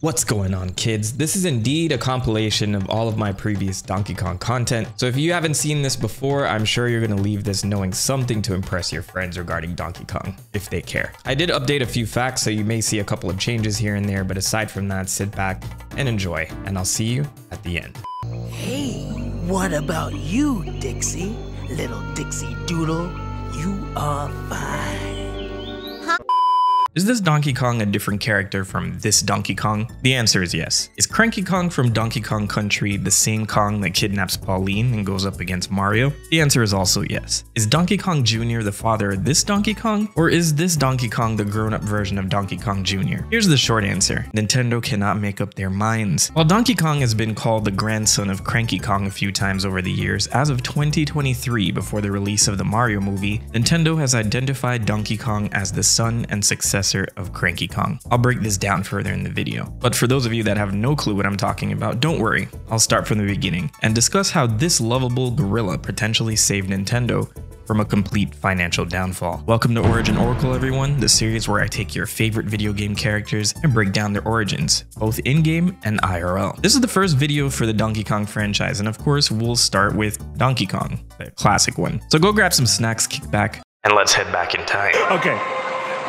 What's going on, kids? This is indeed a compilation of all of my previous Donkey Kong content, so if you haven't seen this before, I'm sure you're going to leave this knowing something to impress your friends regarding Donkey Kong, if they care. I did update a few facts, so you may see a couple of changes here and there, but aside from that, sit back and enjoy, and I'll see you at the end. Hey, what about you, Dixie? Little Dixie Doodle, you are fine. Is this Donkey Kong a different character from this Donkey Kong? The answer is yes. Is Cranky Kong from Donkey Kong Country the same Kong that kidnaps Pauline and goes up against Mario? The answer is also yes. Is Donkey Kong Jr. the father of this Donkey Kong? Or is this Donkey Kong the grown-up version of Donkey Kong Jr.? Here's the short answer. Nintendo cannot make up their minds. While Donkey Kong has been called the grandson of Cranky Kong a few times over the years, as of 2023, before the release of the Mario movie, Nintendo has identified Donkey Kong as the son and successor of Cranky Kong. I'll break this down further in the video, but for those of you that have no clue what I'm talking about, don't worry, I'll start from the beginning and discuss how this lovable gorilla potentially saved Nintendo from a complete financial downfall. Welcome to Origin Oracle, everyone, the series where I take your favorite video game characters and break down their origins, both in-game and IRL. This is the first video for the Donkey Kong franchise, and of course, we'll start with Donkey Kong, the classic one. So go grab some snacks, kick back, and let's head back in time. Okay.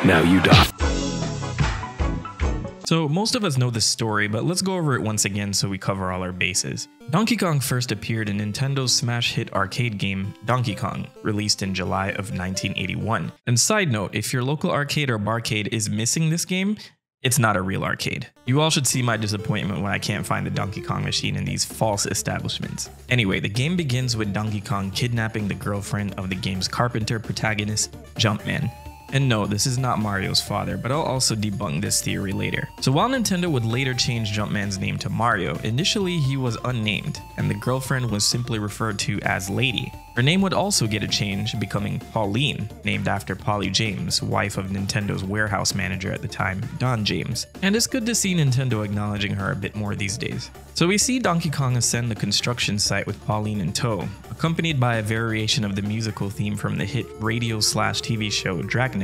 Now you die. So most of us know this story, but let's go over it once again so we cover all our bases. Donkey Kong first appeared in Nintendo's smash hit arcade game Donkey Kong, released in July of 1981. And side note, if your local arcade or barcade is missing this game, it's not a real arcade. You all should see my disappointment when I can't find the Donkey Kong machine in these false establishments. Anyway, the game begins with Donkey Kong kidnapping the girlfriend of the game's carpenter protagonist, Jumpman. And no, this is not Mario's father, but I'll also debunk this theory later. So while Nintendo would later change Jumpman's name to Mario, initially he was unnamed, and the girlfriend was simply referred to as Lady. Her name would also get a change, becoming Pauline, named after Polly James, wife of Nintendo's warehouse manager at the time, Don James. And it's good to see Nintendo acknowledging her a bit more these days. So we see Donkey Kong ascend the construction site with Pauline in tow, accompanied by a variation of the musical theme from the hit radio/TV show Dragnet.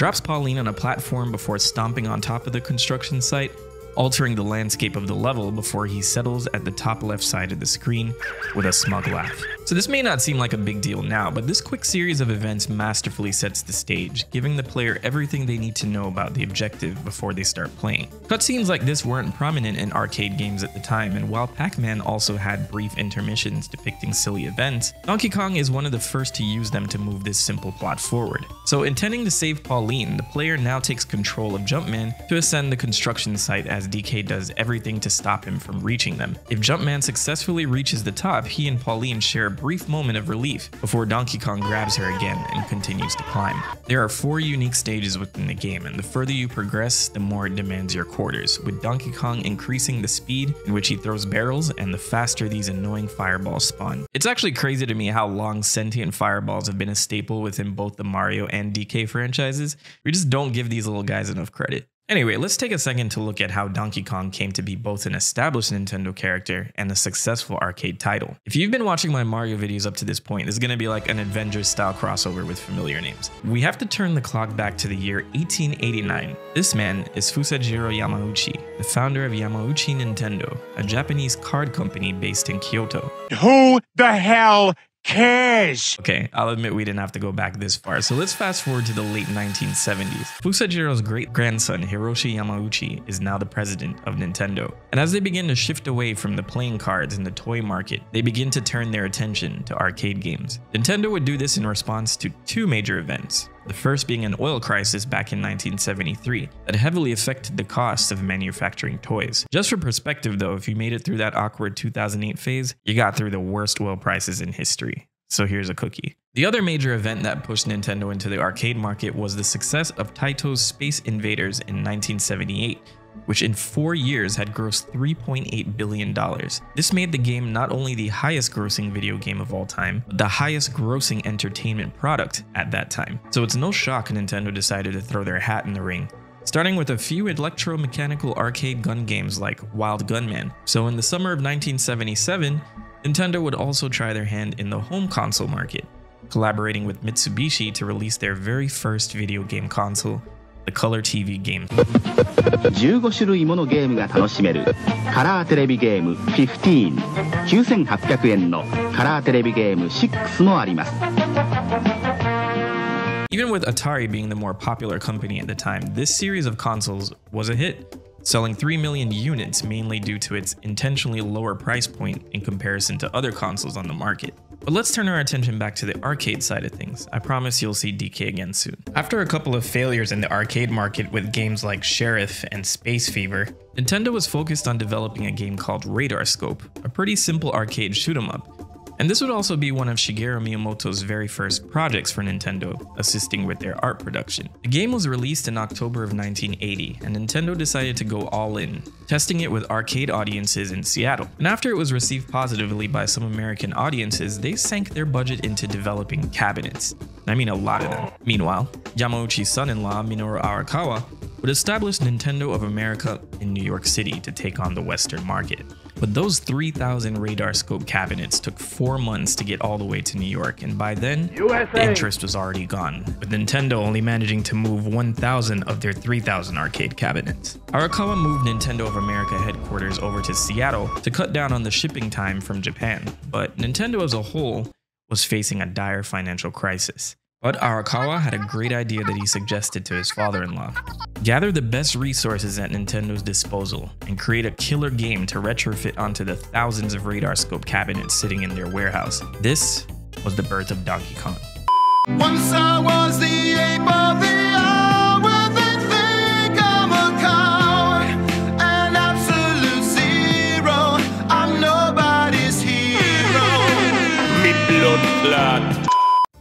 Drops Pauline on a platform before stomping on top of the construction site, altering the landscape of the level before he settles at the top left side of the screen with a smug laugh. So this may not seem like a big deal now, but this quick series of events masterfully sets the stage, giving the player everything they need to know about the objective before they start playing. Cutscenes like this weren't prominent in arcade games at the time, and while Pac-Man also had brief intermissions depicting silly events, Donkey Kong is one of the first to use them to move this simple plot forward. So intending to save Pauline, the player now takes control of Jumpman to ascend the construction site as DK does everything to stop him from reaching them. If Jumpman successfully reaches the top, he and Pauline share a brief moment of relief before Donkey Kong grabs her again and continues to climb. There are 4 unique stages within the game, and the further you progress, the more it demands your quarters, with Donkey Kong increasing the speed in which he throws barrels and the faster these annoying fireballs spawn. It's actually crazy to me how long sentient fireballs have been a staple within both the Mario and DK franchises. We just don't give these little guys enough credit. Anyway, let's take a second to look at how Donkey Kong came to be both an established Nintendo character and a successful arcade title. If you've been watching my Mario videos up to this point, this is going to be like an Avengers-style crossover with familiar names. We have to turn the clock back to the year 1889. This man is Fusajiro Yamauchi, the founder of Yamauchi Nintendo, a Japanese card company based in Kyoto. Who the hell cares? Okay, I'll admit we didn't have to go back this far, so let's fast forward to the late 1970s. Fusajiro's great-grandson Hiroshi Yamauchi is now the president of Nintendo, and as they begin to shift away from the playing cards and the toy market, they begin to turn their attention to arcade games. Nintendo would do this in response to 2 major events. The first being an oil crisis back in 1973 that heavily affected the cost of manufacturing toys. Just for perspective though, if you made it through that awkward 2008 phase, you got through the worst oil prices in history. So here's a cookie. The other major event that pushed Nintendo into the arcade market was the success of Taito's Space Invaders in 1978. Which in 4 years had grossed $3.8 billion. This made the game not only the highest grossing video game of all time, but the highest grossing entertainment product at that time. So it's no shock Nintendo decided to throw their hat in the ring, starting with a few electromechanical arcade gun games like Wild Gunman. So in the summer of 1977, Nintendo would also try their hand in the home console market, collaborating with Mitsubishi to release their very first video game console, the Color TV game. Even with Atari being the more popular company at the time, this series of consoles was a hit, selling 3 million units mainly due to its intentionally lower price point in comparison to other consoles on the market. But let's turn our attention back to the arcade side of things. I promise you'll see DK again soon. After a couple of failures in the arcade market with games like Sheriff and Space Fever, Nintendo was focused on developing a game called Radar Scope, a pretty simple arcade shoot-em-up. And this would also be one of Shigeru Miyamoto's very first projects for Nintendo, assisting with their art production. The game was released in October of 1980, and Nintendo decided to go all in, testing it with arcade audiences in Seattle. And after it was received positively by some American audiences, they sank their budget into developing cabinets. I mean a lot of them. Meanwhile, Yamauchi's son-in-law, Minoru Arakawa, would establish Nintendo of America in New York City to take on the Western market. But those 3,000 Radar Scope cabinets took 4 months to get all the way to New York, and by then, USA. The interest was already gone, with Nintendo only managing to move 1,000 of their 3,000 arcade cabinets. Arakawa moved Nintendo of America headquarters over to Seattle to cut down on the shipping time from Japan, but Nintendo as a whole was facing a dire financial crisis. But Arakawa had a great idea that he suggested to his father-in-law. Gather the best resources at Nintendo's disposal and create a killer game to retrofit onto the thousands of Radar Scope cabinets sitting in their warehouse. This was the birth of Donkey Kong. Once I was the ape of the hour, they think I'm a coward, an absolute zero, I'm nobody's hero.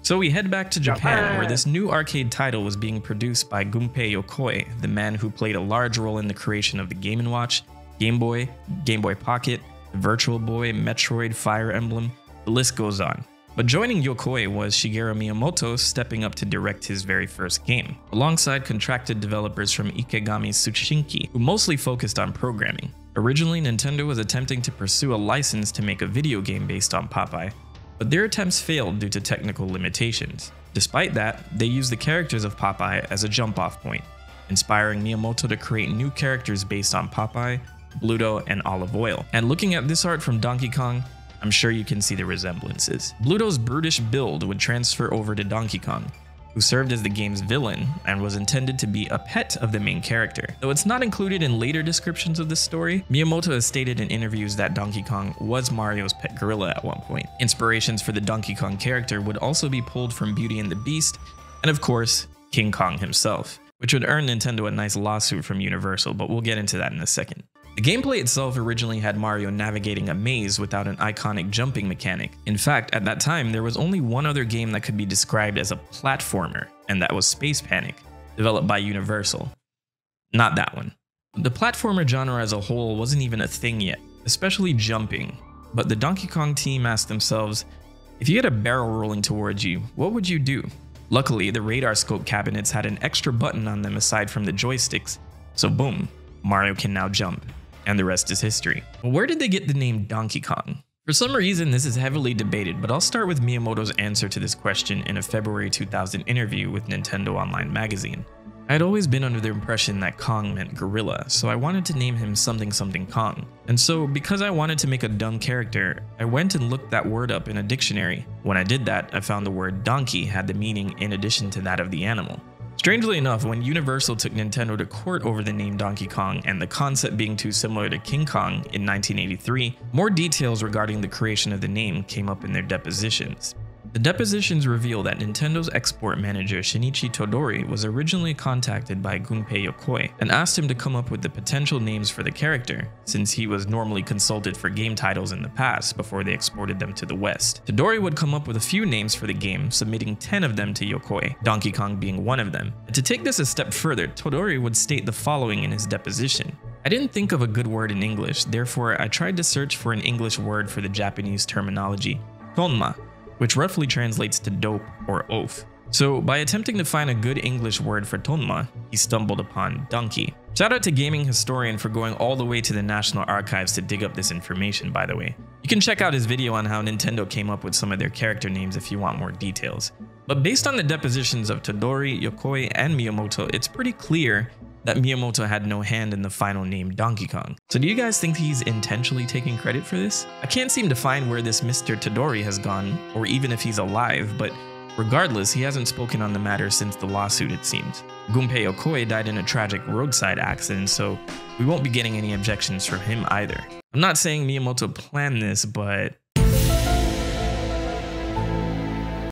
So we head back to Japan, where this new arcade title was being produced by Gunpei Yokoi, the man who played a large role in the creation of the Game & Watch, Game Boy, Game Boy Pocket, Virtual Boy, Metroid, Fire Emblem, the list goes on. But joining Yokoi was Shigeru Miyamoto, stepping up to direct his very first game, alongside contracted developers from Ikegami Tsushinki, who mostly focused on programming. Originally, Nintendo was attempting to pursue a license to make a video game based on Popeye, but their attempts failed due to technical limitations. Despite that, they used the characters of Popeye as a jump-off point, inspiring Miyamoto to create new characters based on Popeye, Bluto, and Olive Oil. And looking at this art from Donkey Kong, I'm sure you can see the resemblances. Bluto's brutish build would transfer over to Donkey Kong, who served as the game's villain and was intended to be a pet of the main character. Though it's not included in later descriptions of this story, Miyamoto has stated in interviews that Donkey Kong was Mario's pet gorilla at one point. Inspirations for the Donkey Kong character would also be pulled from Beauty and the Beast and, of course, King Kong himself, which would earn Nintendo a nice lawsuit from Universal, but we'll get into that in a second. The gameplay itself originally had Mario navigating a maze without an iconic jumping mechanic. In fact, at that time, there was only one other game that could be described as a platformer, and that was Space Panic, developed by Universal. Not that one. The platformer genre as a whole wasn't even a thing yet, especially jumping, but the Donkey Kong team asked themselves, if you had a barrel rolling towards you, what would you do? Luckily, the Radar Scope cabinets had an extra button on them aside from the joysticks, so boom, Mario can now jump. And the rest is history. But where did they get the name Donkey Kong? For some reason, this is heavily debated, but I'll start with Miyamoto's answer to this question in a February 2000 interview with Nintendo Online magazine. I had always been under the impression that Kong meant gorilla, so I wanted to name him something something Kong. And so, because I wanted to make a dumb character, I went and looked that word up in a dictionary. When I did that, I found the word donkey had the meaning in addition to that of the animal. Strangely enough, when Universal took Nintendo to court over the name Donkey Kong and the concept being too similar to King Kong in 1983, more details regarding the creation of the name came up in their depositions. The depositions reveal that Nintendo's export manager Shinichi Tadori was originally contacted by Gunpei Yokoi and asked him to come up with the potential names for the character, since he was normally consulted for game titles in the past before they exported them to the West. Tadori would come up with a few names for the game, submitting 10 of them to Yokoi, Donkey Kong being one of them. And to take this a step further, Tadori would state the following in his deposition. I didn't think of a good word in English, therefore I tried to search for an English word for the Japanese terminology, tonma, which roughly translates to dope or oaf. So by attempting to find a good English word for Tonma, he stumbled upon donkey. Shout out to Gaming Historian for going all the way to the National Archives to dig up this information, by the way. You can check out his video on how Nintendo came up with some of their character names if you want more details. But based on the depositions of Tadori, Yokoi, and Miyamoto, it's pretty clear that Miyamoto had no hand in the final name Donkey Kong. So do you guys think he's intentionally taking credit for this? I can't seem to find where this Mr. Tadori has gone, or even if he's alive, but regardless, he hasn't spoken on the matter since the lawsuit, it seems. Gunpei Yokoi died in a tragic roadside accident, so we won't be getting any objections from him either. I'm not saying Miyamoto planned this, but...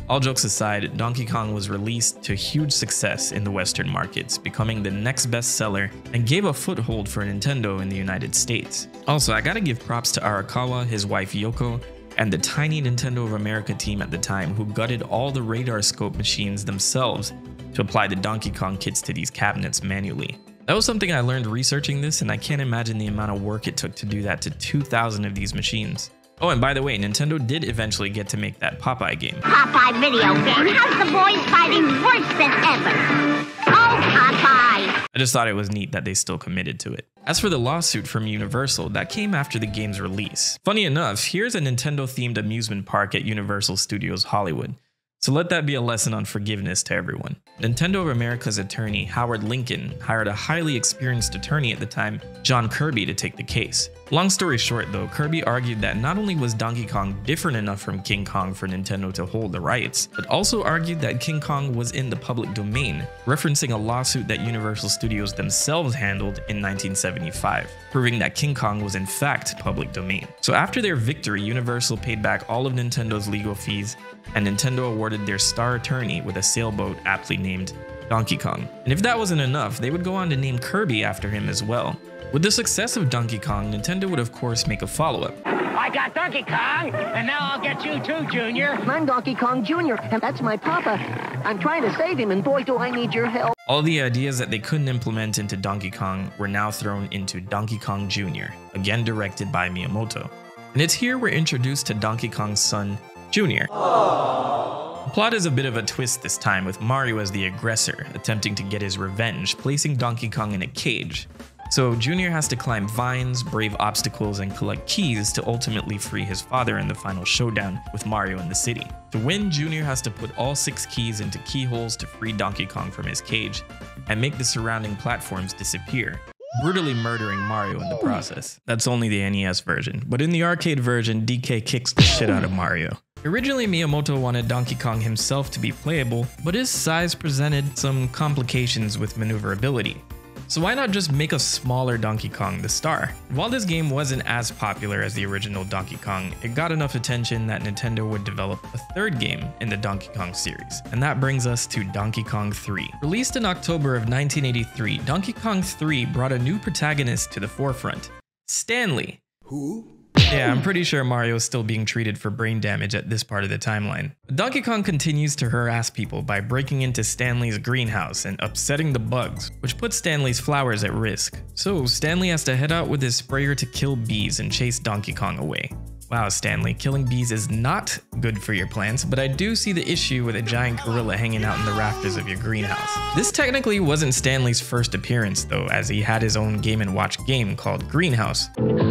all jokes aside, Donkey Kong was released to huge success in the Western markets, becoming the next bestseller and gave a foothold for Nintendo in the United States. Also, I gotta give props to Arakawa, his wife Yoko, and the tiny Nintendo of America team at the time who gutted all the Radar Scope machines themselves to apply the Donkey Kong kits to these cabinets manually. That was something I learned researching this, and I can't imagine the amount of work it took to do that to 2,000 of these machines. Oh, and by the way, Nintendo did eventually get to make that Popeye game. Popeye video game has the boys fighting worse than ever. Oh, Popeye! I just thought it was neat that they still committed to it. As for the lawsuit from Universal, that came after the game's release. Funny enough, here's a Nintendo-themed amusement park at Universal Studios Hollywood. So let that be a lesson on forgiveness to everyone. Nintendo of America's attorney, Howard Lincoln, hired a highly experienced attorney at the time, John Kirby, to take the case. Long story short though, Kirby argued that not only was Donkey Kong different enough from King Kong for Nintendo to hold the rights, but also argued that King Kong was in the public domain, referencing a lawsuit that Universal Studios themselves handled in 1975, proving that King Kong was in fact public domain. So after their victory, Universal paid back all of Nintendo's legal fees, and Nintendo awarded their star attorney with a sailboat aptly named Donkey Kong. And if that wasn't enough, they would go on to name Kirby after him as well. With the success of Donkey Kong, Nintendo would of course make a follow-up. I got Donkey Kong, and now I'll get you too, Junior. I'm Donkey Kong Jr., and that's my papa. I'm trying to save him, and boy, do I need your help. All the ideas that they couldn't implement into Donkey Kong were now thrown into Donkey Kong Jr., again directed by Miyamoto. And it's here we're introduced to Donkey Kong's son, Junior. Aww. The plot is a bit of a twist this time, with Mario as the aggressor, attempting to get his revenge, placing Donkey Kong in a cage. So Junior has to climb vines, brave obstacles, and collect keys to ultimately free his father in the final showdown with Mario in the city. To win, Junior has to put all 6 keys into keyholes to free Donkey Kong from his cage, and make the surrounding platforms disappear, brutally murdering Mario in the process. That's only the NES version, but in the arcade version, DK kicks the shit out of Mario. Originally, Miyamoto wanted Donkey Kong himself to be playable, but his size presented some complications with maneuverability. So why not just make a smaller Donkey Kong the star? While this game wasn't as popular as the original Donkey Kong, it got enough attention that Nintendo would develop a third game in the Donkey Kong series, and that brings us to Donkey Kong 3. Released in October of 1983, Donkey Kong 3 brought a new protagonist to the forefront, Stanley. Who? Yeah, I'm pretty sure Mario is still being treated for brain damage at this part of the timeline. Donkey Kong continues to harass people by breaking into Stanley's greenhouse and upsetting the bugs, which puts Stanley's flowers at risk. So Stanley has to head out with his sprayer to kill bees and chase Donkey Kong away. Wow, Stanley, killing bees is not good for your plants, but I do see the issue with a giant gorilla hanging out in the rafters of your greenhouse. This technically wasn't Stanley's first appearance though, as he had his own Game & Watch game called Greenhouse.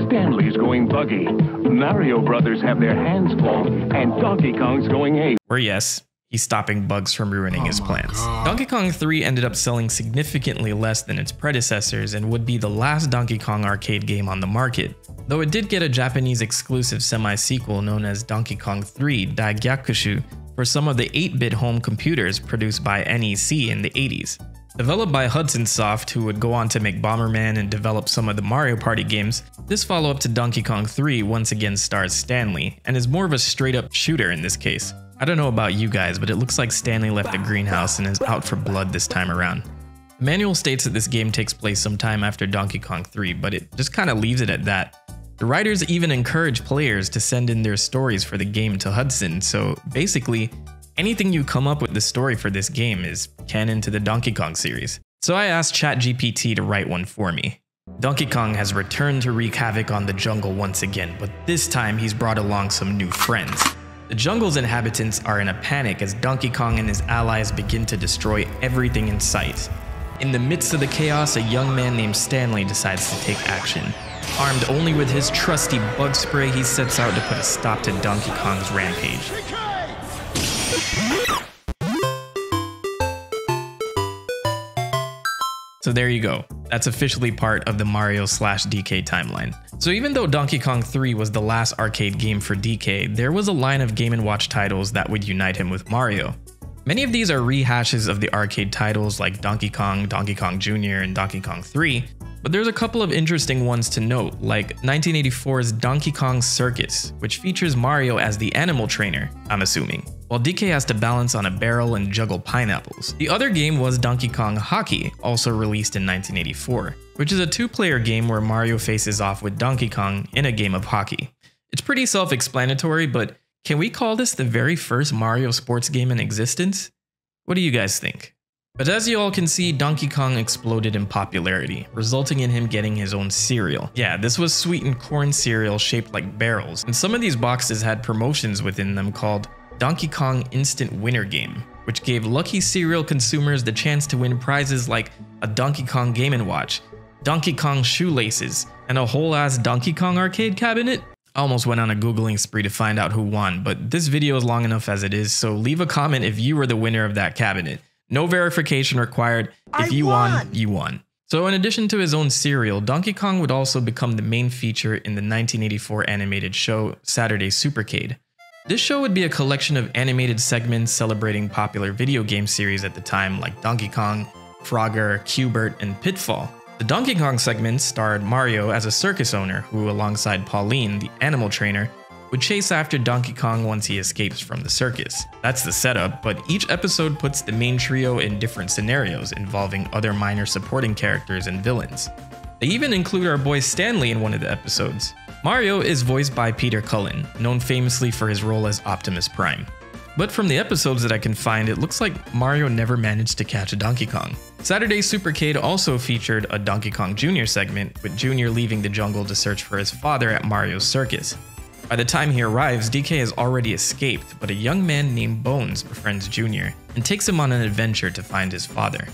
Stanley's going buggy, Mario Brothers have their hands full, and Donkey Kong's going ape. Or yes, he's stopping bugs from ruining his plants. Donkey Kong 3 ended up selling significantly less than its predecessors and would be the last Donkey Kong arcade game on the market. Though it did get a Japanese exclusive semi-sequel known as Donkey Kong 3 Daigakushu for some of the 8-bit home computers produced by NEC in the 80s. Developed by Hudson Soft, who would go on to make Bomberman and develop some of the Mario Party games, this follow-up to Donkey Kong 3 once again stars Stanley, and is more of a straight-up shooter in this case. I don't know about you guys, but it looks like Stanley left the greenhouse and is out for blood this time around. The manual states that this game takes place sometime after Donkey Kong 3, but it just kind of leaves it at that. The writers even encourage players to send in their stories for the game to Hudson, so basically, anything you come up with the story for this game is canon to the Donkey Kong series. So I asked ChatGPT to write one for me. Donkey Kong has returned to wreak havoc on the jungle once again, but this time he's brought along some new friends. The jungle's inhabitants are in a panic as Donkey Kong and his allies begin to destroy everything in sight. In the midst of the chaos, a young man named Stanley decides to take action. Armed only with his trusty bug spray, he sets out to put a stop to Donkey Kong's rampage. So there you go. That's officially part of the Mario/DK timeline. So even though Donkey Kong 3 was the last arcade game for DK, there was a line of Game & Watch titles that would unite him with Mario. Many of these are rehashes of the arcade titles like Donkey Kong, Donkey Kong Jr., and Donkey Kong 3, but there's a couple of interesting ones to note, like 1984's Donkey Kong Circus, which features Mario as the animal trainer, I'm assuming, while DK has to balance on a barrel and juggle pineapples. The other game was Donkey Kong Hockey, also released in 1984, which is a two-player game where Mario faces off with Donkey Kong in a game of hockey. It's pretty self-explanatory, but can we call this the very first Mario sports game in existence? What do you guys think? But as you all can see, Donkey Kong exploded in popularity, resulting in him getting his own cereal. Yeah, this was sweetened corn cereal shaped like barrels, and some of these boxes had promotions within them called Donkey Kong Instant Winner Game, which gave lucky cereal consumers the chance to win prizes like a Donkey Kong Game & Watch, Donkey Kong shoelaces, and a whole-ass Donkey Kong arcade cabinet. I almost went on a Googling spree to find out who won, but this video is long enough as it is, so leave a comment if you were the winner of that cabinet. No verification required. If you won, you won. So in addition to his own cereal, Donkey Kong would also become the main feature in the 1984 animated show Saturday Supercade. This show would be a collection of animated segments celebrating popular video game series at the time like Donkey Kong, Frogger, Q-Bert, and Pitfall. The Donkey Kong segment starred Mario as a circus owner who, alongside Pauline, the animal trainer, would chase after Donkey Kong once he escapes from the circus. That's the setup, but each episode puts the main trio in different scenarios involving other minor supporting characters and villains. They even include our boy Stanley in one of the episodes. Mario is voiced by Peter Cullen, known famously for his role as Optimus Prime. But from the episodes that I can find, it looks like Mario never managed to catch a Donkey Kong. Saturday Supercade also featured a Donkey Kong Jr. segment, with Jr. leaving the jungle to search for his father at Mario's circus. By the time he arrives, DK has already escaped, but a young man named Bones befriends Jr. and takes him on an adventure to find his father.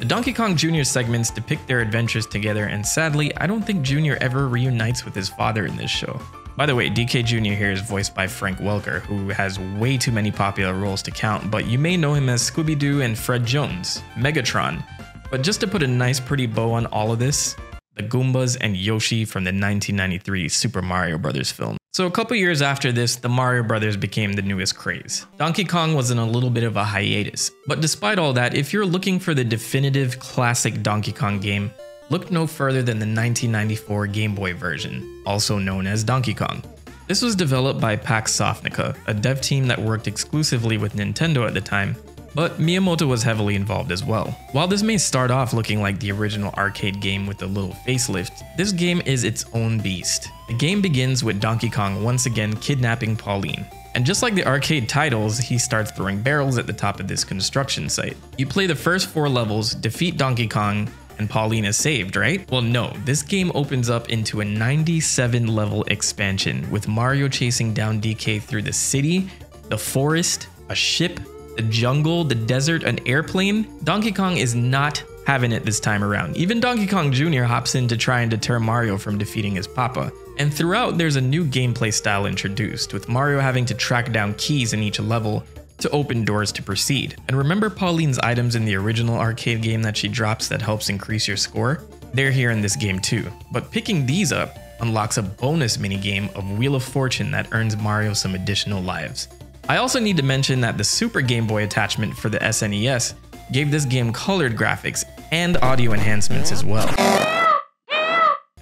The Donkey Kong Jr. segments depict their adventures together, and sadly, I don't think Jr. ever reunites with his father in this show. By the way, DK Jr. here is voiced by Frank Welker, who has way too many popular roles to count, but you may know him as Scooby-Doo and Fred Jones, Megatron. But just to put a nice pretty bow on all of this, the Goombas and Yoshi from the 1993 Super Mario Bros. Film. So a couple years after this, the Mario Brothers became the newest craze. Donkey Kong was in a little bit of a hiatus, but despite all that, if you're looking for the definitive classic Donkey Kong game, look no further than the 1994 Game Boy version, also known as Donkey Kong. This was developed by Pax Softnica, a dev team that worked exclusively with Nintendo at the time, but Miyamoto was heavily involved as well. While this may start off looking like the original arcade game with a little facelift, this game is its own beast. The game begins with Donkey Kong once again kidnapping Pauline. And just like the arcade titles, he starts throwing barrels at the top of this construction site. You play the first 4 levels, defeat Donkey Kong, and Pauline is saved, right? Well, no, this game opens up into a 97 level expansion with Mario chasing down DK through the city, the forest, a ship, the jungle, the desert, an airplane. Donkey Kong is not having it this time around. Even Donkey Kong Jr. hops in to try and deter Mario from defeating his papa. And throughout, there's a new gameplay style introduced, with Mario having to track down keys in each level to open doors to proceed. And remember Pauline's items in the original arcade game that she drops that helps increase your score? They're here in this game too, but picking these up unlocks a bonus minigame of Wheel of Fortune that earns Mario some additional lives. I also need to mention that the Super Game Boy attachment for the SNES gave this game colored graphics and audio enhancements as well.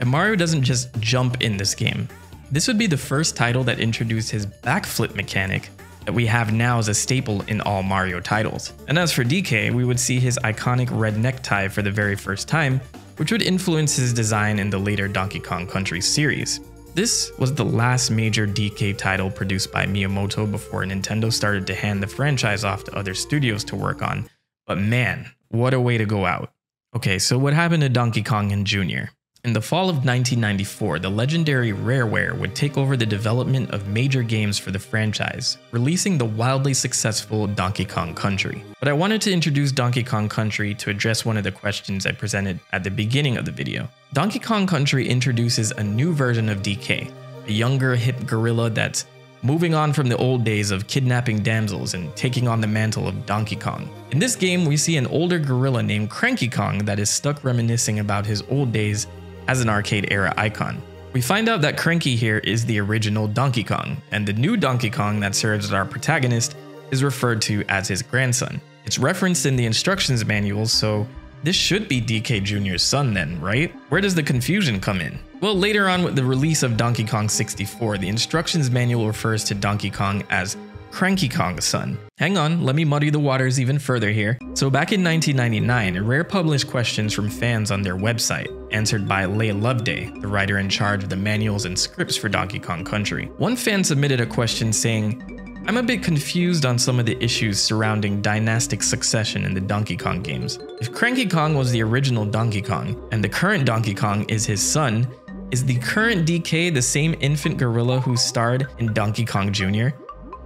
And Mario doesn't just jump in this game. This would be the first title that introduced his backflip mechanic that we have now as a staple in all Mario titles. And as for DK, we would see his iconic red necktie for the very first time, which would influence his design in the later Donkey Kong Country series. This was the last major DK title produced by Miyamoto before Nintendo started to hand the franchise off to other studios to work on, but man, what a way to go out. Okay, so what happened to Donkey Kong and Jr.? In the fall of 1994, the legendary Rareware would take over the development of major games for the franchise, releasing the wildly successful Donkey Kong Country. But I wanted to introduce Donkey Kong Country to address one of the questions I presented at the beginning of the video. Donkey Kong Country introduces a new version of DK, a younger, hip gorilla that's moving on from the old days of kidnapping damsels and taking on the mantle of Donkey Kong. In this game, we see an older gorilla named Cranky Kong that is stuck reminiscing about his old days as an arcade-era icon. We find out that Cranky here is the original Donkey Kong, and the new Donkey Kong that serves as our protagonist is referred to as his grandson. It's referenced in the instructions manual, so this should be DK Jr.'s son then, right? Where does the confusion come in? Well, later on with the release of Donkey Kong 64, the instructions manual refers to Donkey Kong as Cranky Kong's son. Hang on, let me muddy the waters even further here. So back in 1999, Rare published questions from fans on their website, answered by Leigh Loveday, the writer in charge of the manuals and scripts for Donkey Kong Country. One fan submitted a question saying, "I'm a bit confused on some of the issues surrounding dynastic succession in the Donkey Kong games. If Cranky Kong was the original Donkey Kong, and the current Donkey Kong is his son, is the current DK the same infant gorilla who starred in Donkey Kong Jr.?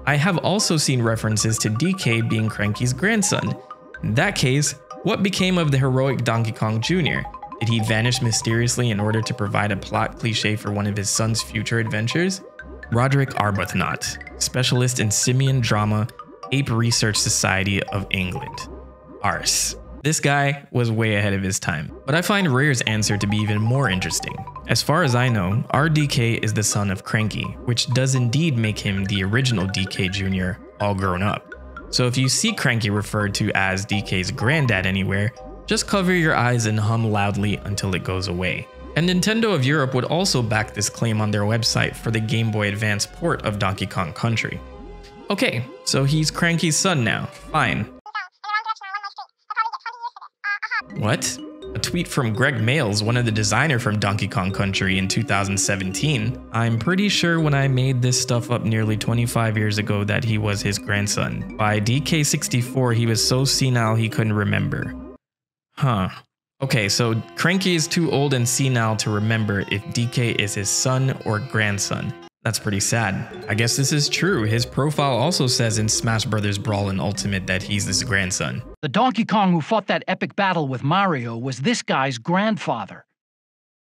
I have also seen references to DK being Cranky's grandson. In that case, what became of the heroic Donkey Kong Jr.? Did he vanish mysteriously in order to provide a plot cliche for one of his son's future adventures?" Roderick Arbuthnot, specialist in simian drama, Ape Research Society of England. Arse. This guy was way ahead of his time. But I find Rare's answer to be even more interesting. As far as I know, RDK is the son of Cranky, which does indeed make him the original DK Jr. all grown up. So if you see Cranky referred to as DK's granddad anywhere, just cover your eyes and hum loudly until it goes away. And Nintendo of Europe would also back this claim on their website for the Game Boy Advance port of Donkey Kong Country. Okay, so he's Cranky's son now, fine. What? A tweet from Greg Mayles, one of the designers from Donkey Kong Country in 2017. "I'm pretty sure when I made this stuff up nearly 25 years ago that he was his grandson. By DK64, he was so senile he couldn't remember." Huh. Okay, so Cranky is too old and senile to remember if DK is his son or grandson. That's pretty sad. I guess this is true. His profile also says in Smash Bros. Brawl and Ultimate that he's his grandson. "The Donkey Kong who fought that epic battle with Mario was this guy's grandfather.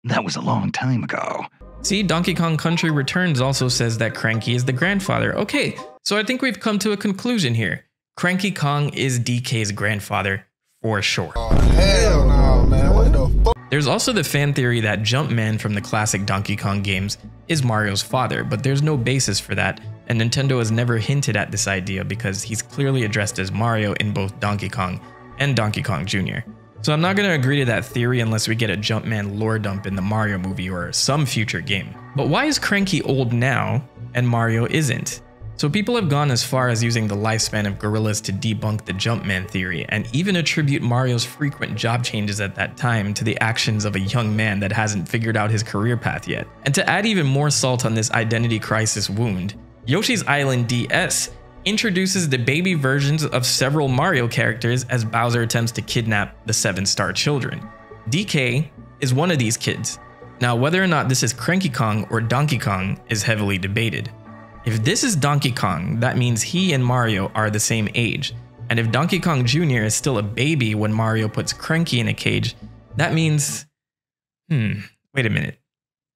That was a long time ago." See, Donkey Kong Country Returns also says that Cranky is the grandfather. Okay, so I think we've come to a conclusion here. Cranky Kong is DK's grandfather for sure. Oh, hell no, man. What the fuck? There's also the fan theory that Jumpman from the classic Donkey Kong games is Mario's father, but there's no basis for that, and Nintendo has never hinted at this idea because he's clearly addressed as Mario in both Donkey Kong and Donkey Kong Jr. So I'm not going to agree to that theory unless we get a Jumpman lore dump in the Mario movie or some future game. But why is Cranky old now and Mario isn't? So people have gone as far as using the lifespan of gorillas to debunk the Jumpman theory and even attribute Mario's frequent job changes at that time to the actions of a young man that hasn't figured out his career path yet. And to add even more salt on this identity crisis wound, Yoshi's Island DS introduces the baby versions of several Mario characters as Bowser attempts to kidnap the 7-star children. DK is one of these kids. Now, whether or not this is Cranky Kong or Donkey Kong is heavily debated. If this is Donkey Kong, that means he and Mario are the same age. And if Donkey Kong Jr. is still a baby when Mario puts Cranky in a cage, that means... wait a minute.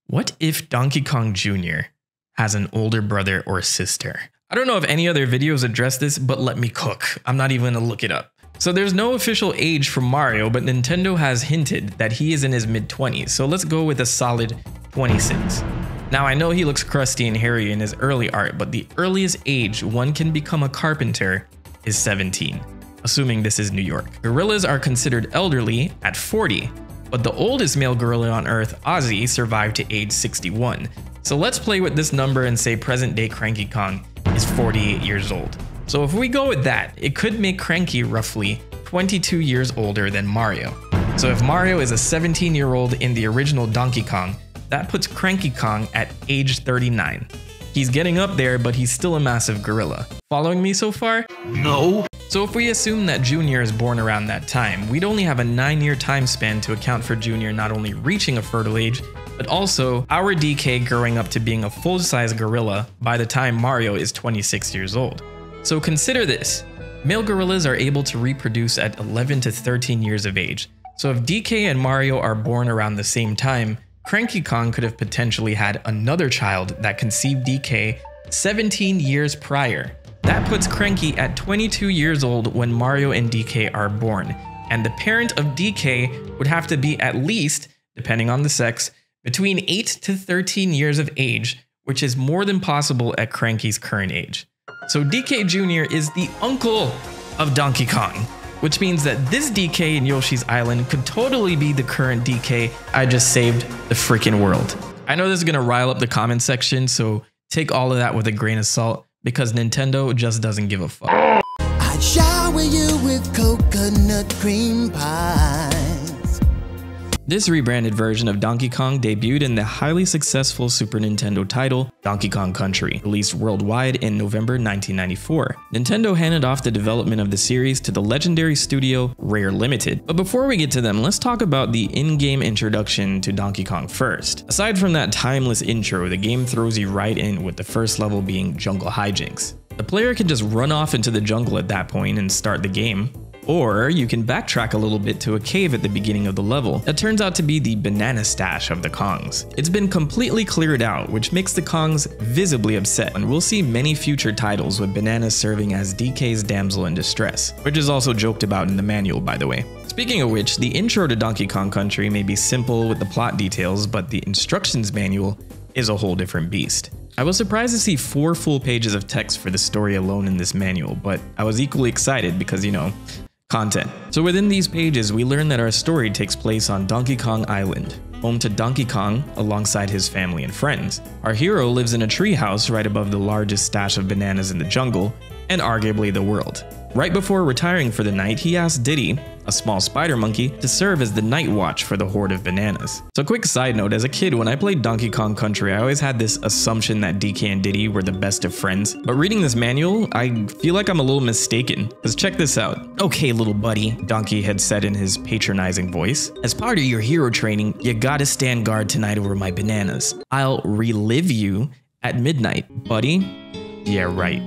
What if Donkey Kong Jr. has an older brother or sister? I don't know if any other videos address this, but let me cook. I'm not even gonna look it up. So there's no official age for Mario, but Nintendo has hinted that he is in his mid-20s. So let's go with a solid 26. Now, I know he looks crusty and hairy in his early art, but the earliest age one can become a carpenter is 17, assuming this is New York. Gorillas are considered elderly at 40, but the oldest male gorilla on Earth, Ozzy, survived to age 61. So let's play with this number and say present-day Cranky Kong is 48 years old. So if we go with that, it could make Cranky roughly 22 years older than Mario. So if Mario is a 17-year-old in the original Donkey Kong, that puts Cranky Kong at age 39. He's getting up there, but he's still a massive gorilla. Following me so far? No. So if we assume that Jr. is born around that time, we'd only have a 9-year time span to account for Jr. not only reaching a fertile age, but also our DK growing up to being a full-size gorilla by the time Mario is 26 years old. So consider this, male gorillas are able to reproduce at 11 to 13 years of age, so if DK and Mario are born around the same time, Cranky Kong could have potentially had another child that conceived DK 17 years prior. That puts Cranky at 22 years old when Mario and DK are born, and the parent of DK would have to be at least, depending on the sex, between 8 to 13 years of age, which is more than possible at Cranky's current age. So DK Jr. is the uncle of Donkey Kong, which means that this DK in Yoshi's Island could totally be the current DK. I just saved the freaking world. I know this is gonna rile up the comment section, so take all of that with a grain of salt, because Nintendo just doesn't give a fuck. I'd shower you with coconut cream pies. This rebranded version of Donkey Kong debuted in the highly successful Super Nintendo title, Donkey Kong Country, released worldwide in November 1994. Nintendo handed off the development of the series to the legendary studio Rare Limited. But before we get to them, let's talk about the in-game introduction to Donkey Kong first. Aside from that timeless intro, the game throws you right in with the first level being jungle hijinks. The player can just run off into the jungle at that point and start the game. Or you can backtrack a little bit to a cave at the beginning of the level that turns out to be the banana stash of the Kongs. It's been completely cleared out, which makes the Kongs visibly upset, and we'll see many future titles with Banana serving as DK's damsel in distress, which is also joked about in the manual, by the way. Speaking of which, the intro to Donkey Kong Country may be simple with the plot details, but the instructions manual is a whole different beast. I was surprised to see 4 full pages of text for the story alone in this manual, but I was equally excited because, you know, content. So within these pages, we learn that our story takes place on Donkey Kong Island, home to Donkey Kong alongside his family and friends. Our hero lives in a treehouse right above the largest stash of bananas in the jungle, and arguably the world. Right before retiring for the night, he asked Diddy, a small spider monkey, to serve as the night watch for the horde of bananas. So quick side note, as a kid when I played Donkey Kong Country, I always had this assumption that DK and Diddy were the best of friends, but reading this manual, I feel like I'm a little mistaken, because check this out. "Okay, little buddy," Donkey had said in his patronizing voice, "as part of your hero training, you gotta stand guard tonight over my bananas. I'll relive you at midnight, buddy." Yeah, right.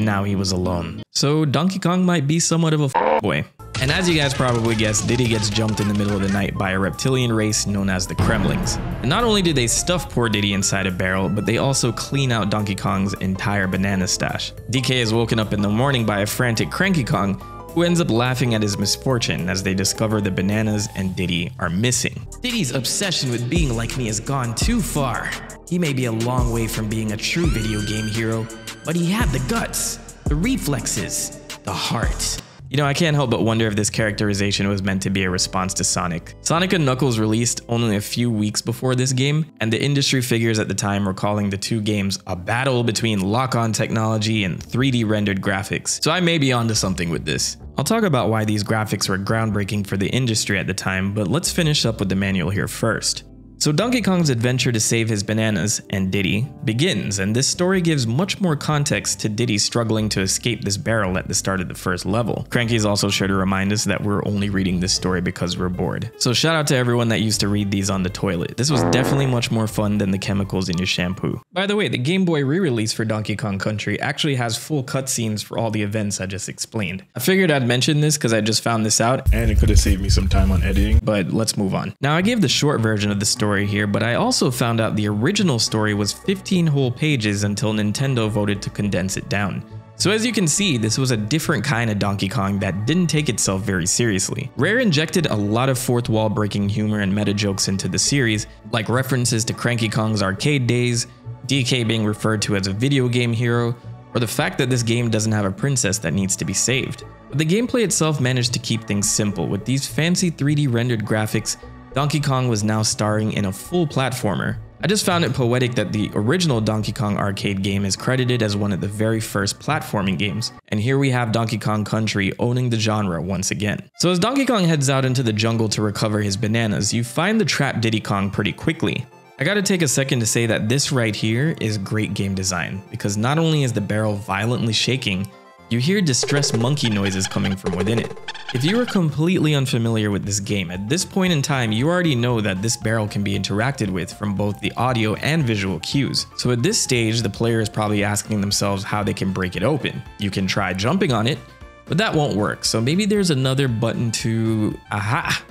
Now he was alone. So Donkey Kong might be somewhat of a f***boy. And as you guys probably guessed, Diddy gets jumped in the middle of the night by a reptilian race known as the Kremlings. And not only do they stuff poor Diddy inside a barrel, but they also clean out Donkey Kong's entire banana stash. DK is woken up in the morning by a frantic Cranky Kong, who ends up laughing at his misfortune as they discover the bananas and Diddy are missing. "Diddy's obsession with being like me has gone too far. He may be a long way from being a true video game hero, but he had the guts, the reflexes, the heart." You know, I can't help but wonder if this characterization was meant to be a response to Sonic. Sonic & Knuckles released only a few weeks before this game, and the industry figures at the time were calling the two games a battle between lock-on technology and 3D rendered graphics. So I may be onto something with this. I'll talk about why these graphics were groundbreaking for the industry at the time, but let's finish up with the manual here first. So Donkey Kong's adventure to save his bananas and Diddy begins, and this story gives much more context to Diddy struggling to escape this barrel at the start of the first level. Cranky's also sure to remind us that we're only reading this story because we're bored. So shout out to everyone that used to read these on the toilet. This was definitely much more fun than the chemicals in your shampoo. By the way, the Game Boy re-release for Donkey Kong Country actually has full cutscenes for all the events I just explained. I figured I'd mention this because I just found this out, and it could have saved me some time on editing, but let's move on. Now, I gave the short version of the story here, but I also found out the original story was 15 whole pages until Nintendo voted to condense it down. So as you can see, this was a different kind of Donkey Kong that didn't take itself very seriously. Rare injected a lot of fourth wall breaking humor and meta jokes into the series, like references to Cranky Kong's arcade days, DK being referred to as a video game hero, or the fact that this game doesn't have a princess that needs to be saved. But the gameplay itself managed to keep things simple, with these fancy 3D rendered graphics. Donkey Kong was now starring in a full platformer. I just found it poetic that the original Donkey Kong arcade game is credited as one of the very first platforming games, and here we have Donkey Kong Country owning the genre once again. So as Donkey Kong heads out into the jungle to recover his bananas, you find the trapped Diddy Kong pretty quickly. I gotta take a second to say that this right here is great game design, because not only is the barrel violently shaking, You hear distressed monkey noises coming from within it. If you are completely unfamiliar with this game, at this point in time you already know that this barrel can be interacted with from both the audio and visual cues, so at this stage the player is probably asking themselves how they can break it open. You can try jumping on it, but that won't work, so maybe there's another button to... Aha!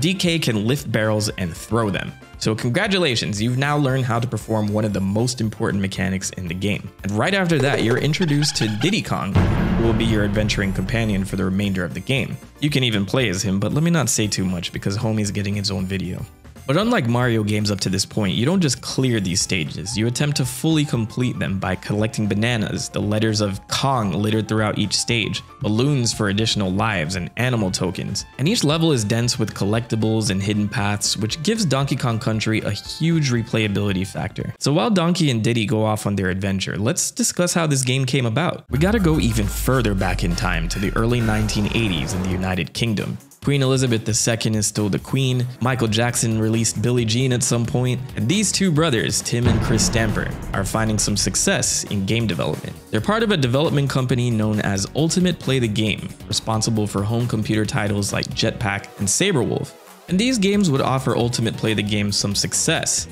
DK can lift barrels and throw them. So congratulations, you've now learned how to perform one of the most important mechanics in the game. And right after that, you're introduced to Diddy Kong, who will be your adventuring companion for the remainder of the game. You can even play as him, but let me not say too much because homie's getting his own video. But unlike Mario games up to this point, you don't just clear these stages, you attempt to fully complete them by collecting bananas, the letters of Kong littered throughout each stage, balloons for additional lives, and animal tokens. And each level is dense with collectibles and hidden paths, which gives Donkey Kong Country a huge replayability factor. So while Donkey and Diddy go off on their adventure, let's discuss how this game came about. We gotta go even further back in time to the early 1980s in the United Kingdom. Queen Elizabeth II is still the queen, Michael Jackson released Billie Jean at some point, and these two brothers, Tim and Chris Stamper, are finding some success in game development. They're part of a development company known as Ultimate Play the Game, responsible for home computer titles like Jetpack and Saberwolf, and these games would offer Ultimate Play the Game some success.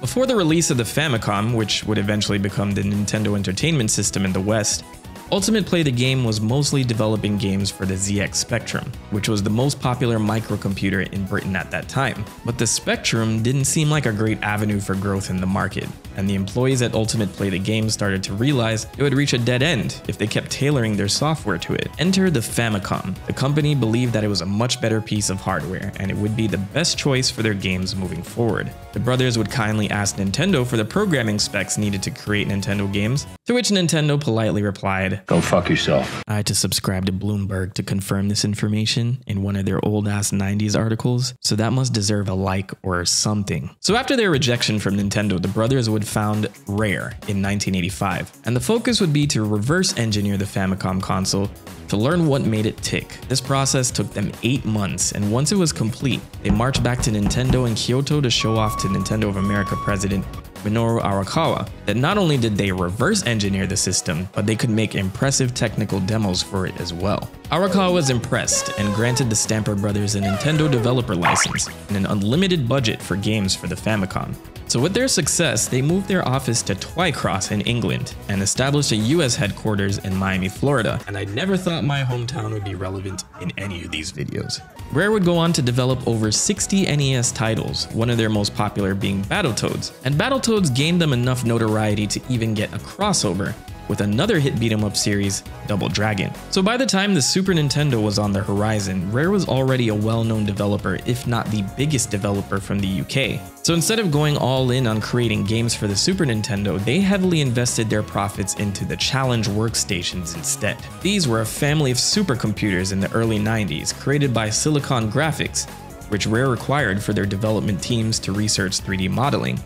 Before the release of the Famicom, which would eventually become the Nintendo Entertainment System in the West, Ultimate Play the Game was mostly developing games for the ZX Spectrum, which was the most popular microcomputer in Britain at that time. But the Spectrum didn't seem like a great avenue for growth in the market, and the employees at Ultimate Play the Game started to realize it would reach a dead end if they kept tailoring their software to it. Enter the Famicom. The company believed that it was a much better piece of hardware, and it would be the best choice for their games moving forward. The brothers would kindly ask Nintendo for the programming specs needed to create Nintendo games, to which Nintendo politely replied, "Go fuck yourself." I had to subscribe to Bloomberg to confirm this information in one of their old-ass 90s articles, so that must deserve a like or something. So after their rejection from Nintendo, the brothers would found Rare in 1985, and the focus would be to reverse engineer the Famicom console to learn what made it tick. This process took them 8 months, and once it was complete, they marched back to Nintendo in Kyoto to show off to Nintendo of America president Minoru Arakawa that not only did they reverse engineer the system, but they could make impressive technical demos for it as well. Arakawa was impressed and granted the Stamper brothers a Nintendo developer license and an unlimited budget for games for the Famicom. So with their success, they moved their office to Twycross in England and established a US headquarters in Miami, Florida, and I never thought my hometown would be relevant in any of these videos. Rare would go on to develop over 60 NES titles, one of their most popular being Battletoads, and Battletoads gained them enough notoriety to even get a crossover with another hit beat-em-up series, Double Dragon. So by the time the Super Nintendo was on the horizon, Rare was already a well-known developer, if not the biggest developer from the UK. So instead of going all in on creating games for the Super Nintendo, they heavily invested their profits into the Challenge workstations instead. These were a family of supercomputers in the early 90s, created by Silicon Graphics, which Rare required for their development teams to research 3D modeling.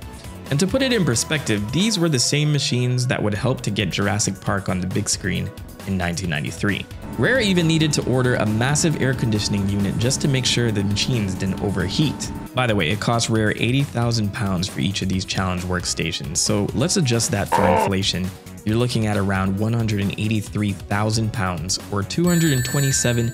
And to put it in perspective, these were the same machines that would help to get Jurassic Park on the big screen in 1993. Rare even needed to order a massive air conditioning unit just to make sure the machines didn't overheat. By the way, it cost Rare £80,000 for each of these Challenge workstations, so let's adjust that for inflation. You're looking at around £183,000 or $227,000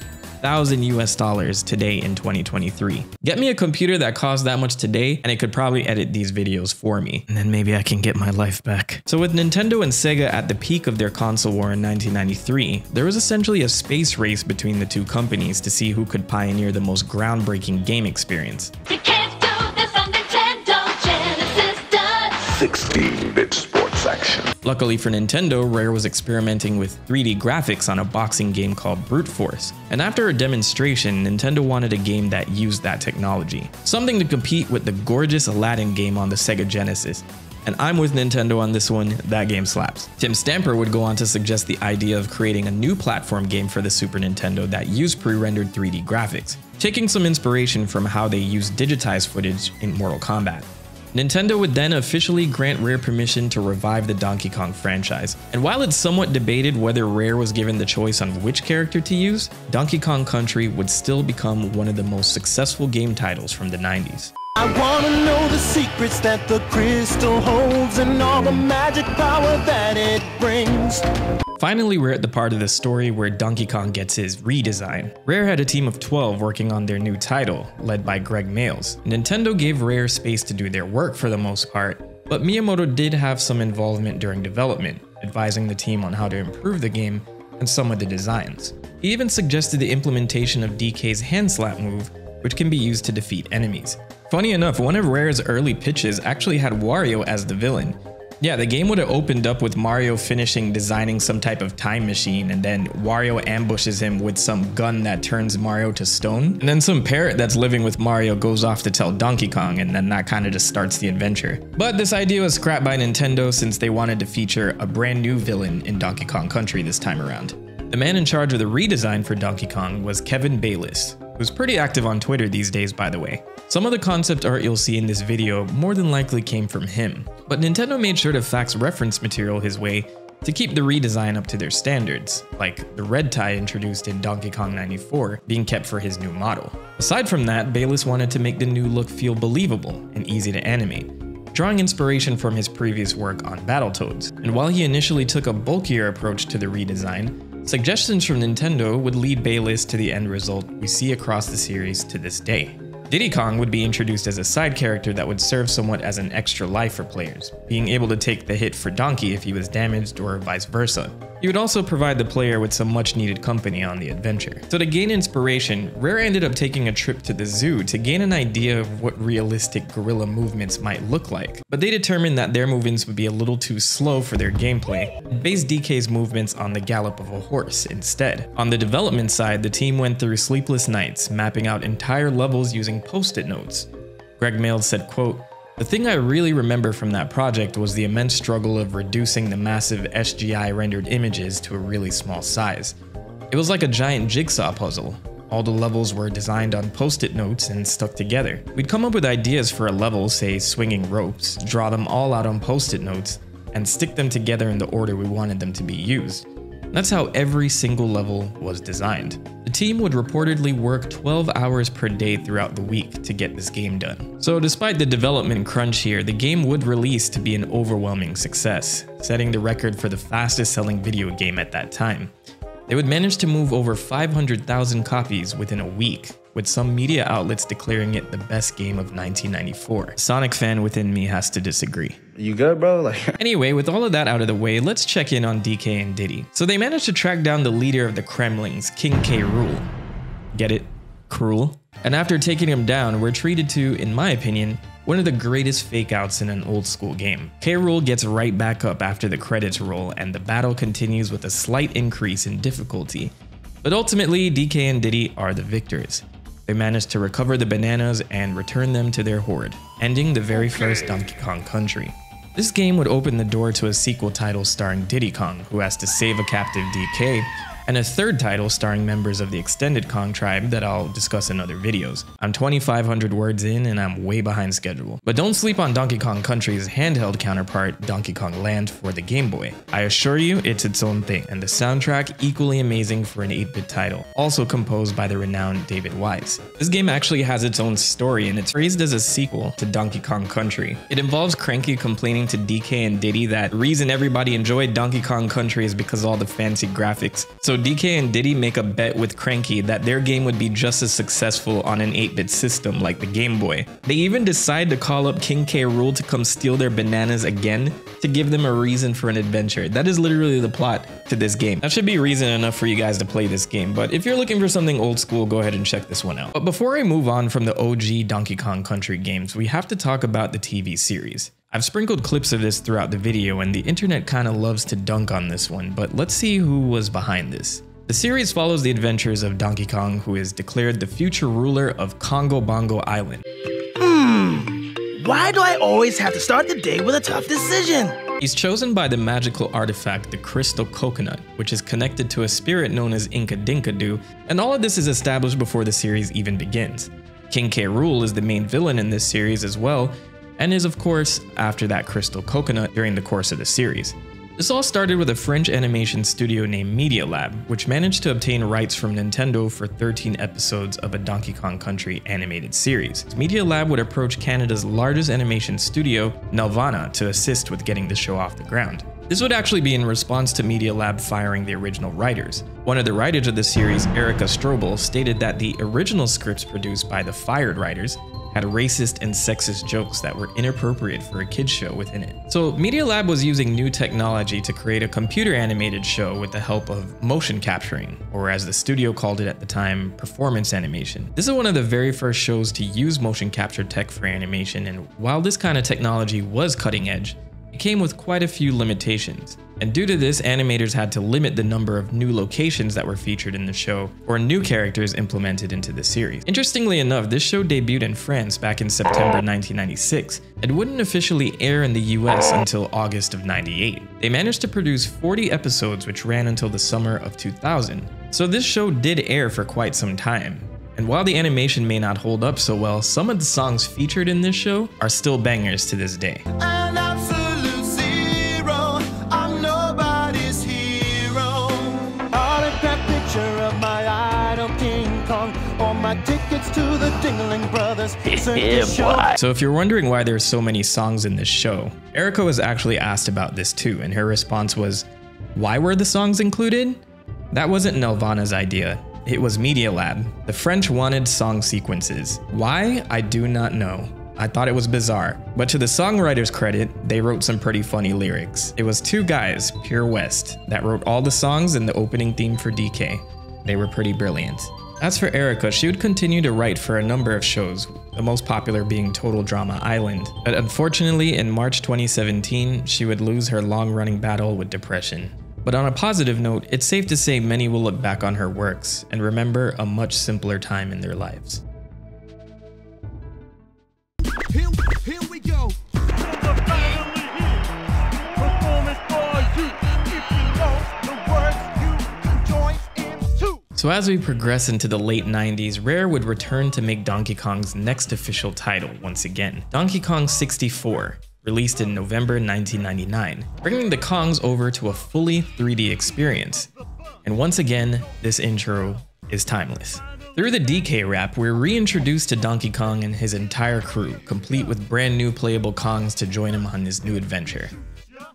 US today in 2023. Get me a computer that costs that much today and it could probably edit these videos for me. And then maybe I can get my life back. So with Nintendo and Sega at the peak of their console war in 1993, there was essentially a space race between the two companies to see who could pioneer the most groundbreaking game experience. You can't do this on Nintendo Genesis does. 16-bit sports action. Luckily for Nintendo, Rare was experimenting with 3D graphics on a boxing game called Brute Force, and after a demonstration, Nintendo wanted a game that used that technology. Something to compete with the gorgeous Aladdin game on the Sega Genesis. And I'm with Nintendo on this one, that game slaps. Tim Stamper would go on to suggest the idea of creating a new platform game for the Super Nintendo that used pre-rendered 3D graphics, taking some inspiration from how they used digitized footage in Mortal Kombat. Nintendo would then officially grant Rare permission to revive the Donkey Kong franchise, and while it's somewhat debated whether Rare was given the choice on which character to use, Donkey Kong Country would still become one of the most successful game titles from the 90s. I wanna know the secrets that the crystal holds and all the magic power that it brings. Finally, we're at the part of the story where Donkey Kong gets his redesign. Rare had a team of 12 working on their new title, led by Greg Mayles. Nintendo gave Rare space to do their work for the most part, but Miyamoto did have some involvement during development, advising the team on how to improve the game and some of the designs. He even suggested the implementation of DK's hand slap move, which can be used to defeat enemies. Funny enough, one of Rare's early pitches actually had Wario as the villain. Yeah, the game would have opened up with Mario finishing designing some type of time machine, and then Wario ambushes him with some gun that turns Mario to stone, and then some parrot that's living with Mario goes off to tell Donkey Kong, and then that kind of just starts the adventure. But this idea was scrapped by Nintendo since they wanted to feature a brand new villain in Donkey Kong Country this time around. The man in charge of the redesign for Donkey Kong was Kevin Bayliss, who's pretty active on Twitter these days, by the way. Some of the concept art you'll see in this video more than likely came from him, but Nintendo made sure to fax reference material his way to keep the redesign up to their standards, like the red tie introduced in Donkey Kong 94 being kept for his new model. Aside from that, Bayliss wanted to make the new look feel believable and easy to animate, drawing inspiration from his previous work on Battletoads. And while he initially took a bulkier approach to the redesign, suggestions from Nintendo would lead Bayliss to the end result we see across the series to this day. Diddy Kong would be introduced as a side character that would serve somewhat as an extra life for players, being able to take the hit for Donkey if he was damaged or vice versa. He would also provide the player with some much needed company on the adventure. So to gain inspiration, Rare ended up taking a trip to the zoo to gain an idea of what realistic gorilla movements might look like, but they determined that their movements would be a little too slow for their gameplay and based DK's movements on the gallop of a horse instead. On the development side, the team went through sleepless nights, mapping out entire levels using post-it notes. Greg Mayles said, quote, "The thing I really remember from that project was the immense struggle of reducing the massive SGI rendered images to a really small size. It was like a giant jigsaw puzzle. All the levels were designed on post-it notes and stuck together. We'd come up with ideas for a level, say swinging ropes, draw them all out on post-it notes, and stick them together in the order we wanted them to be used. That's how every single level was designed." The team would reportedly work 12 hours per day throughout the week to get this game done. So despite the development crunch here, the game would release to be an overwhelming success, setting the record for the fastest selling video game at that time. They would manage to move over 500,000 copies within a week, with some media outlets declaring it the best game of 1994. Sonic fan within me has to disagree. You good, bro? Like anyway, with all of that out of the way, let's check in on DK and Diddy. So they managed to track down the leader of the Kremlings, King K. Rool. Get it? Cruel? And after taking him down, we're treated to, in my opinion, one of the greatest fake-outs in an old-school game. K. Rool gets right back up after the credits roll, and the battle continues with a slight increase in difficulty. But ultimately, DK and Diddy are the victors. They manage to recover the bananas and return them to their horde, ending the very first Donkey Kong Country. This game would open the door to a sequel title starring Diddy Kong, who has to save a captive DK, and a third title starring members of the extended Kong tribe that I'll discuss in other videos. I'm 2,500 words in and I'm way behind schedule. But don't sleep on Donkey Kong Country's handheld counterpart, Donkey Kong Land, for the Game Boy. I assure you, it's its own thing, and the soundtrack equally amazing for an 8-bit title, also composed by the renowned David Wise. This game actually has its own story, and it's raised as a sequel to Donkey Kong Country. It involves Cranky complaining to DK and Diddy that the reason everybody enjoyed Donkey Kong Country is because of all the fancy graphics. So DK and Diddy make a bet with Cranky that their game would be just as successful on an 8-bit system like the Game Boy. They even decide to call up King K. Rool to come steal their bananas again to give them a reason for an adventure. That is literally the plot to this game. That should be reason enough for you guys to play this game, but if you're looking for something old school, go ahead and check this one out. But before I move on from the OG Donkey Kong Country games, we have to talk about the TV series. I've sprinkled clips of this throughout the video, and the internet kinda loves to dunk on this one, but let's see who was behind this. The series follows the adventures of Donkey Kong, who is declared the future ruler of Congo Bongo Island. Why do I always have to start the day with a tough decision? He's chosen by the magical artifact, the Crystal Coconut, which is connected to a spirit known as Inka Dinkadoo, and all of this is established before the series even begins. King K. Rool is the main villain in this series as well, and is of course after that Crystal Coconut during the course of the series. This all started with a French animation studio named Media Lab, which managed to obtain rights from Nintendo for 13 episodes of a Donkey Kong Country animated series. Media Lab would approach Canada's largest animation studio, Nelvana, to assist with getting the show off the ground. This would actually be in response to Media Lab firing the original writers. One of the writers of the series, Erica Strobel, stated that the original scripts produced by the fired writers had racist and sexist jokes that were inappropriate for a kids show within it. So Media Lab was using new technology to create a computer animated show with the help of motion capturing, or as the studio called it at the time, performance animation. This is one of the very first shows to use motion capture tech for animation, and while this kind of technology was cutting edge, it came with quite a few limitations, and due to this, animators had to limit the number of new locations that were featured in the show or new characters implemented into the series. Interestingly enough, this show debuted in France back in September 1996 and wouldn't officially air in the US until August of '98. They managed to produce 40 episodes which ran until the summer of 2000, so this show did air for quite some time. And while the animation may not hold up so well, some of the songs featured in this show are still bangers to this day. So if you're wondering why there's so many songs in this show, Erica was actually asked about this too, and her response was, "Why were the songs included? That wasn't Nelvana's idea. It was Media Lab. The French wanted song sequences. Why? I do not know. I thought it was bizarre." But to the songwriters' credit, they wrote some pretty funny lyrics. It was two guys, Pure West, that wrote all the songs and the opening theme for DK. They were pretty brilliant. As for Erica, she would continue to write for a number of shows, the most popular being Total Drama Island. But unfortunately, in March 2017, she would lose her long-running battle with depression. But on a positive note, it's safe to say many will look back on her works and remember a much simpler time in their lives. Here we go. So as we progress into the late 90s, Rare would return to make Donkey Kong's next official title once again, Donkey Kong 64, released in November 1999, bringing the Kongs over to a fully 3D experience. And once again, this intro is timeless. Through the DK rap, we're reintroduced to Donkey Kong and his entire crew, complete with brand new playable Kongs to join him on his new adventure.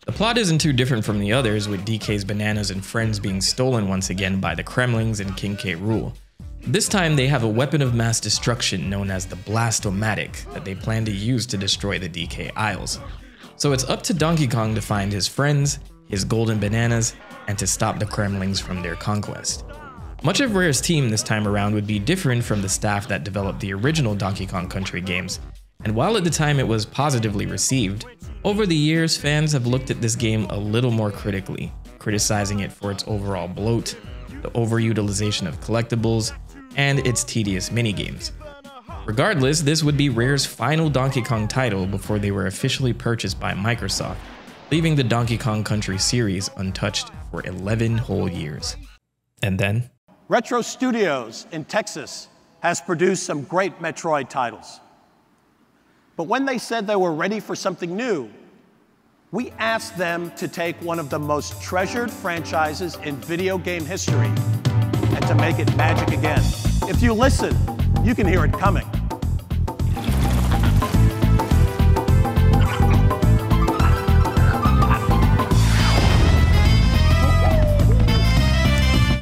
The plot isn't too different from the others, with DK's bananas and friends being stolen once again by the Kremlings and King K. Rool. This time they have a weapon of mass destruction known as the Blast-O-Matic that they plan to use to destroy the DK Isles. So it's up to Donkey Kong to find his friends, his golden bananas, and to stop the Kremlings from their conquest. Much of Rare's team this time around would be different from the staff that developed the original Donkey Kong Country games, and while at the time it was positively received, over the years fans have looked at this game a little more critically, criticizing it for its overall bloat, the overutilization of collectibles, and its tedious minigames. Regardless, this would be Rare's final Donkey Kong title before they were officially purchased by Microsoft, leaving the Donkey Kong Country series untouched for 11 whole years. And then? Retro Studios in Texas has produced some great Metroid titles. But when they said they were ready for something new, we asked them to take one of the most treasured franchises in video game history and to make it magic again. If you listen, you can hear it coming.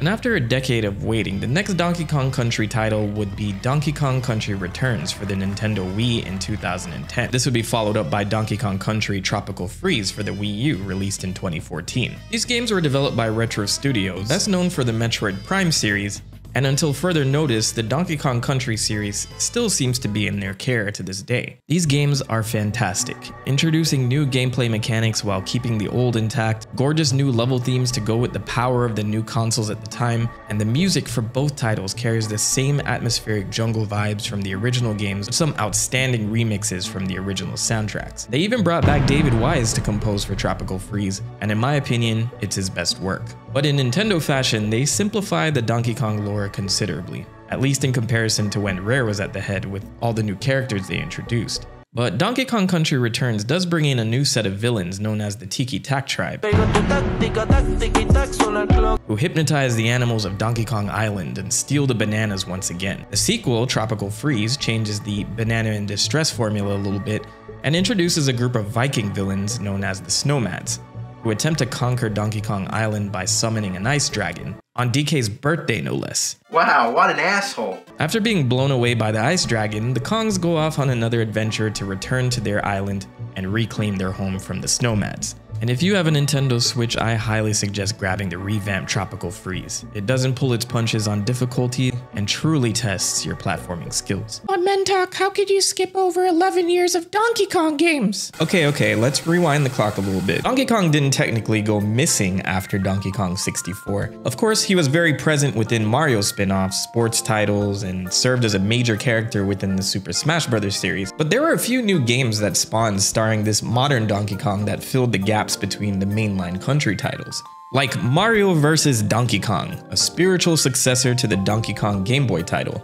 And after a decade of waiting, the next Donkey Kong Country title would be Donkey Kong Country Returns for the Nintendo Wii in 2010. This would be followed up by Donkey Kong Country Tropical Freeze for the Wii U, released in 2014. These games were developed by Retro Studios, best known for the Metroid Prime series, and until further notice, the Donkey Kong Country series still seems to be in their care to this day. These games are fantastic, introducing new gameplay mechanics while keeping the old intact, gorgeous new level themes to go with the power of the new consoles at the time, and the music for both titles carries the same atmospheric jungle vibes from the original games with some outstanding remixes from the original soundtracks. They even brought back David Wise to compose for Tropical Freeze, and in my opinion, it's his best work. But in Nintendo fashion, they simplify the Donkey Kong lore considerably, at least in comparison to when Rare was at the head with all the new characters they introduced. But Donkey Kong Country Returns does bring in a new set of villains known as the Tiki Tak Tribe, who hypnotize the animals of Donkey Kong Island and steal the bananas once again. The sequel, Tropical Freeze, changes the banana in distress formula a little bit and introduces a group of Viking villains known as the Snowmads, who attempt to conquer Donkey Kong Island by summoning an ice dragon, on DK's birthday no less. Wow, what an asshole. After being blown away by the ice dragon, the Kongs go off on another adventure to return to their island and reclaim their home from the Snowmads. And if you have a Nintendo Switch, I highly suggest grabbing the revamped Tropical Freeze. It doesn't pull its punches on difficulty and truly tests your platforming skills. But Mentok, how could you skip over 11 years of Donkey Kong games? Okay, let's rewind the clock a little bit. Donkey Kong didn't technically go missing after Donkey Kong 64. Of course, he was very present within Mario spin-offs, sports titles, and served as a major character within the Super Smash Bros. Series. But there were a few new games that spawned starring this modern Donkey Kong that filled the gaps between the mainline country titles, like Mario vs. Donkey Kong, a spiritual successor to the Donkey Kong Game Boy title.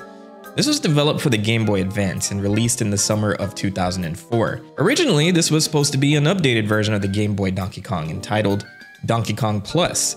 This was developed for the Game Boy Advance and released in the summer of 2004. Originally, this was supposed to be an updated version of the Game Boy Donkey Kong entitled Donkey Kong Plus,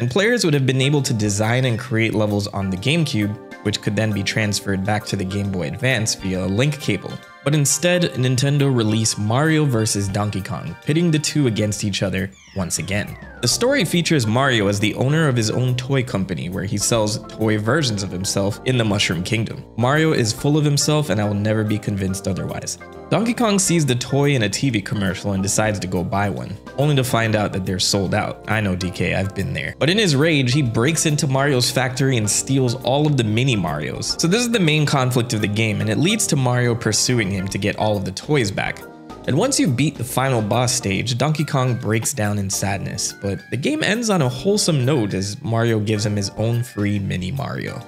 and players would have been able to design and create levels on the GameCube, which could then be transferred back to the Game Boy Advance via a link cable. But instead, Nintendo released Mario vs. Donkey Kong, pitting the two against each other once again. The story features Mario as the owner of his own toy company, where he sells toy versions of himself in the Mushroom Kingdom. Mario is full of himself, and I will never be convinced otherwise. Donkey Kong sees the toy in a TV commercial and decides to go buy one, only to find out that they're sold out. I know, DK, I've been there. But in his rage, he breaks into Mario's factory and steals all of the mini Marios. So this is the main conflict of the game, and it leads to Mario pursuing him to get all of the toys back. And once you beat the final boss stage, Donkey Kong breaks down in sadness, but the game ends on a wholesome note as Mario gives him his own free mini Mario.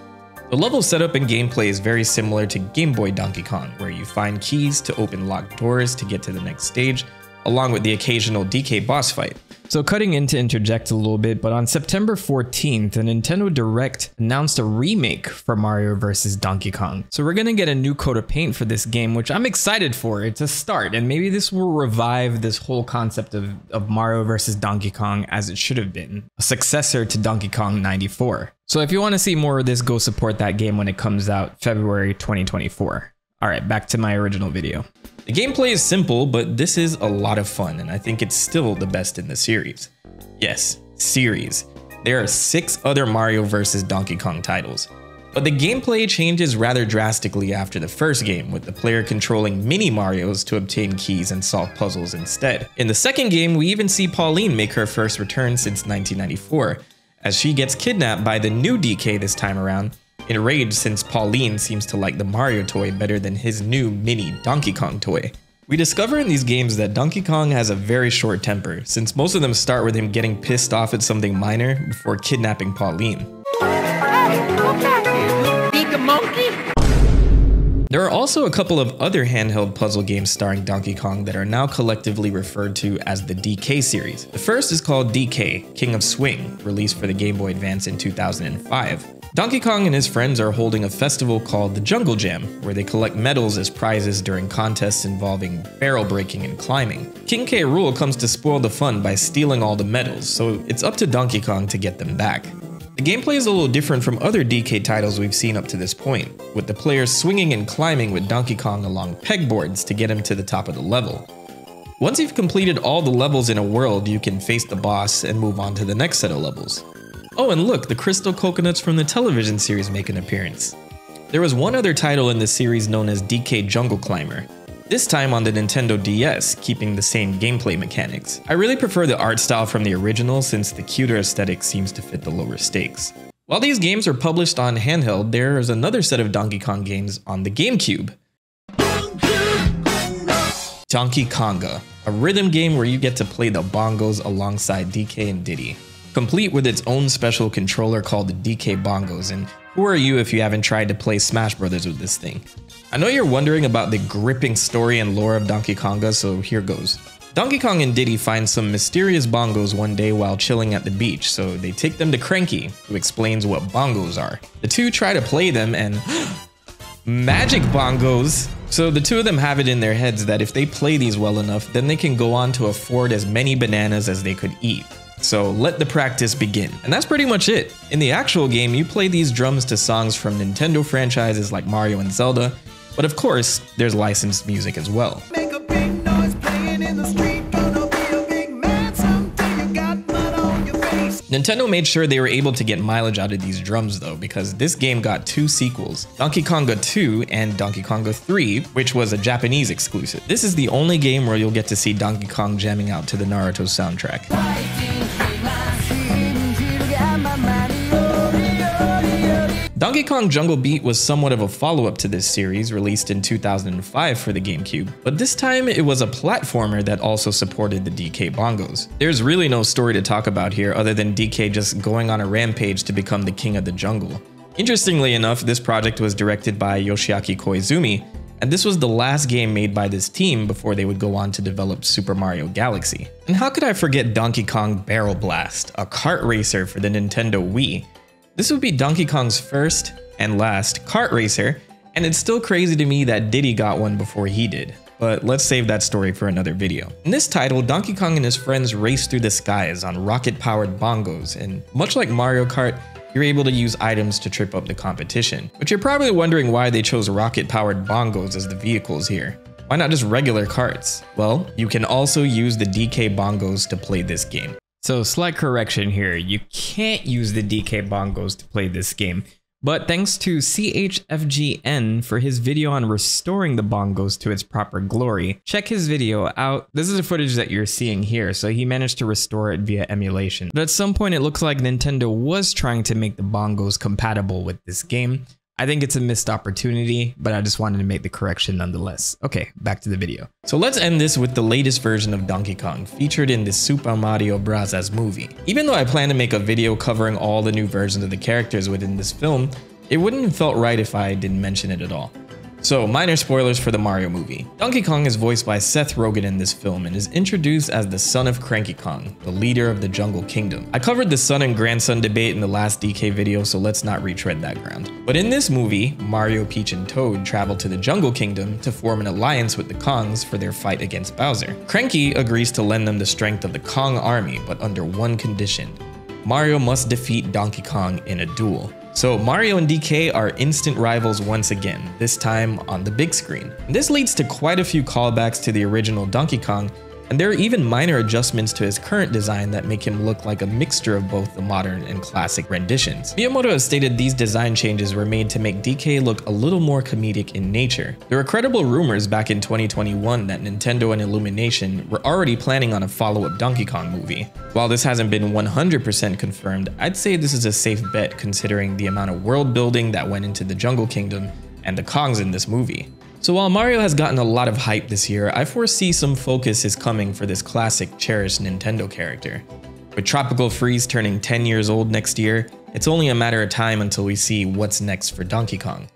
The level setup and gameplay is very similar to Game Boy Donkey Kong, where you find keys to open locked doors to get to the next stage, along with the occasional DK boss fight. So cutting in to interject a little bit, but on September 14th, the Nintendo Direct announced a remake for Mario vs. Donkey Kong. So we're going to get a new coat of paint for this game, which I'm excited for. It's a start, and maybe this will revive this whole concept of Mario vs. Donkey Kong as it should have been, a successor to Donkey Kong 94. So if you want to see more of this, go support that game when it comes out February 2024. Alright, back to my original video. The gameplay is simple, but this is a lot of fun, and I think it's still the best in the series. Yes, series. There are 6 other Mario vs. Donkey Kong titles. But the gameplay changes rather drastically after the first game, with the player controlling mini Marios to obtain keys and solve puzzles instead. In the second game, we even see Pauline make her first return since 1994, as she gets kidnapped by the new DK this time around, enraged since Pauline seems to like the Mario toy better than his new mini Donkey Kong toy. We discover in these games that Donkey Kong has a very short temper, since most of them start with him getting pissed off at something minor before kidnapping Pauline. Hey, come back here, you big monkey! There are also a couple of other handheld puzzle games starring Donkey Kong that are now collectively referred to as the DK series. The first is called DK, King of Swing, released for the Game Boy Advance in 2005. Donkey Kong and his friends are holding a festival called the Jungle Jam, where they collect medals as prizes during contests involving barrel breaking and climbing. King K. Rool comes to spoil the fun by stealing all the medals, so it's up to Donkey Kong to get them back. The gameplay is a little different from other DK titles we've seen up to this point, with the players swinging and climbing with Donkey Kong along pegboards to get him to the top of the level. Once you've completed all the levels in a world, you can face the boss and move on to the next set of levels. Oh, and look, the crystal coconuts from the television series make an appearance. There was one other title in the series known as DK Jungle Climber, this time on the Nintendo DS, keeping the same gameplay mechanics. I really prefer the art style from the original, since the cuter aesthetic seems to fit the lower stakes. While these games are published on handheld, there is another set of Donkey Kong games on the GameCube. Donkey Konga, a rhythm game where you get to play the bongos alongside DK and Diddy, complete with its own special controller called the DK Bongos, and who are you if you haven't tried to play Smash Brothers with this thing? I know you're wondering about the gripping story and lore of Donkey Konga, so here goes. Donkey Kong and Diddy find some mysterious bongos one day while chilling at the beach, so they take them to Cranky, who explains what bongos are. The two try to play them and magic bongos! So the two of them have it in their heads that if they play these well enough, then they can go on to afford as many bananas as they could eat. So let the practice begin. And that's pretty much it. In the actual game, you play these drums to songs from Nintendo franchises like Mario and Zelda, but of course, there's licensed music as well. Make a big noise playing in the street. Nintendo made sure they were able to get mileage out of these drums though, because this game got two sequels, Donkey Konga 2 and Donkey Konga 3, which was a Japanese exclusive. This is the only game where you'll get to see Donkey Kong jamming out to the Naruto soundtrack. Donkey Kong Jungle Beat was somewhat of a follow-up to this series, released in 2005 for the GameCube, but this time it was a platformer that also supported the DK bongos. There's really no story to talk about here other than DK just going on a rampage to become the king of the jungle. Interestingly enough, this project was directed by Yoshiaki Koizumi, and this was the last game made by this team before they would go on to develop Super Mario Galaxy. And how could I forget Donkey Kong Barrel Blast, a kart racer for the Nintendo Wii? This would be Donkey Kong's first and last kart racer, and it's still crazy to me that Diddy got one before he did, but let's save that story for another video. In this title, Donkey Kong and his friends race through the skies on rocket-powered bongos, and much like Mario Kart, you're able to use items to trip up the competition. But you're probably wondering why they chose rocket-powered bongos as the vehicles here. Why not just regular karts? Well, you can also use the DK bongos to play this game. So slight correction here, you can't use the DK bongos to play this game, but thanks to CHFGN for his video on restoring the bongos to its proper glory. Check his video out. This is the footage that you're seeing here, so he managed to restore it via emulation. But at some point it looks like Nintendo was trying to make the bongos compatible with this game. I think it's a missed opportunity, but I just wanted to make the correction nonetheless. Okay, back to the video. So let's end this with the latest version of Donkey Kong, featured in the Super Mario Bros. Movie. Even though I plan to make a video covering all the new versions of the characters within this film, it wouldn't have felt right if I didn't mention it at all. So, minor spoilers for the Mario movie. Donkey Kong is voiced by Seth Rogen in this film and is introduced as the son of Cranky Kong, the leader of the Jungle Kingdom. I covered the son and grandson debate in the last DK video, so let's not retread that ground. But in this movie, Mario, Peach, and Toad travel to the Jungle Kingdom to form an alliance with the Kongs for their fight against Bowser. Cranky agrees to lend them the strength of the Kong army, but under one condition. Mario must defeat Donkey Kong in a duel. So Mario and DK are instant rivals once again, this time on the big screen. This leads to quite a few callbacks to the original Donkey Kong, and there are even minor adjustments to his current design that make him look like a mixture of both the modern and classic renditions. Miyamoto has stated these design changes were made to make DK look a little more comedic in nature. There were credible rumors back in 2021 that Nintendo and Illumination were already planning on a follow-up Donkey Kong movie. While this hasn't been 100% confirmed, I'd say this is a safe bet considering the amount of world building that went into the Jungle Kingdom and the Kongs in this movie. So while Mario has gotten a lot of hype this year, I foresee some focus is coming for this classic, cherished Nintendo character. With Tropical Freeze turning 10 years old next year, it's only a matter of time until we see what's next for Donkey Kong.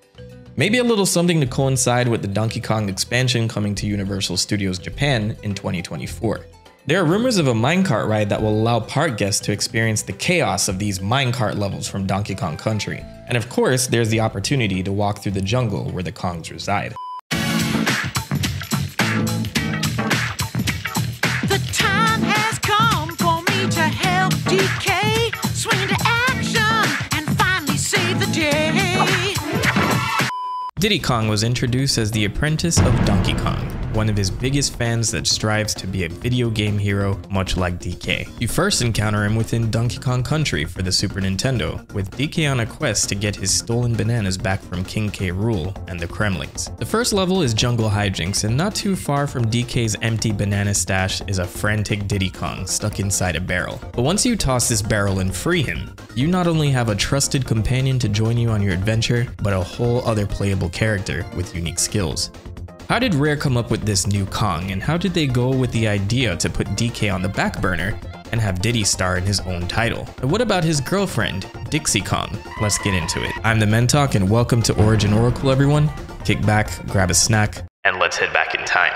Maybe a little something to coincide with the Donkey Kong expansion coming to Universal Studios Japan in 2024. There are rumors of a minecart ride that will allow park guests to experience the chaos of these minecart levels from Donkey Kong Country. And of course, there's the opportunity to walk through the jungle where the Kongs reside. Diddy Kong was introduced as the apprentice of Donkey Kong, one of his biggest fans that strives to be a video game hero much like DK. You first encounter him within Donkey Kong Country for the Super Nintendo, with DK on a quest to get his stolen bananas back from King K. Rool and the Kremlings. The first level is jungle hijinks, and not too far from DK's empty banana stash is a frantic Diddy Kong stuck inside a barrel. But once you toss this barrel and free him, you not only have a trusted companion to join you on your adventure, but a whole other playable character with unique skills. How did Rare come up with this new Kong, and how did they go with the idea to put DK on the back burner and have Diddy star in his own title? And what about his girlfriend, Dixie Kong? Let's get into it. I'm the Mentok, and welcome to Origin Oracle, everyone. Kick back, grab a snack, and let's head back in time.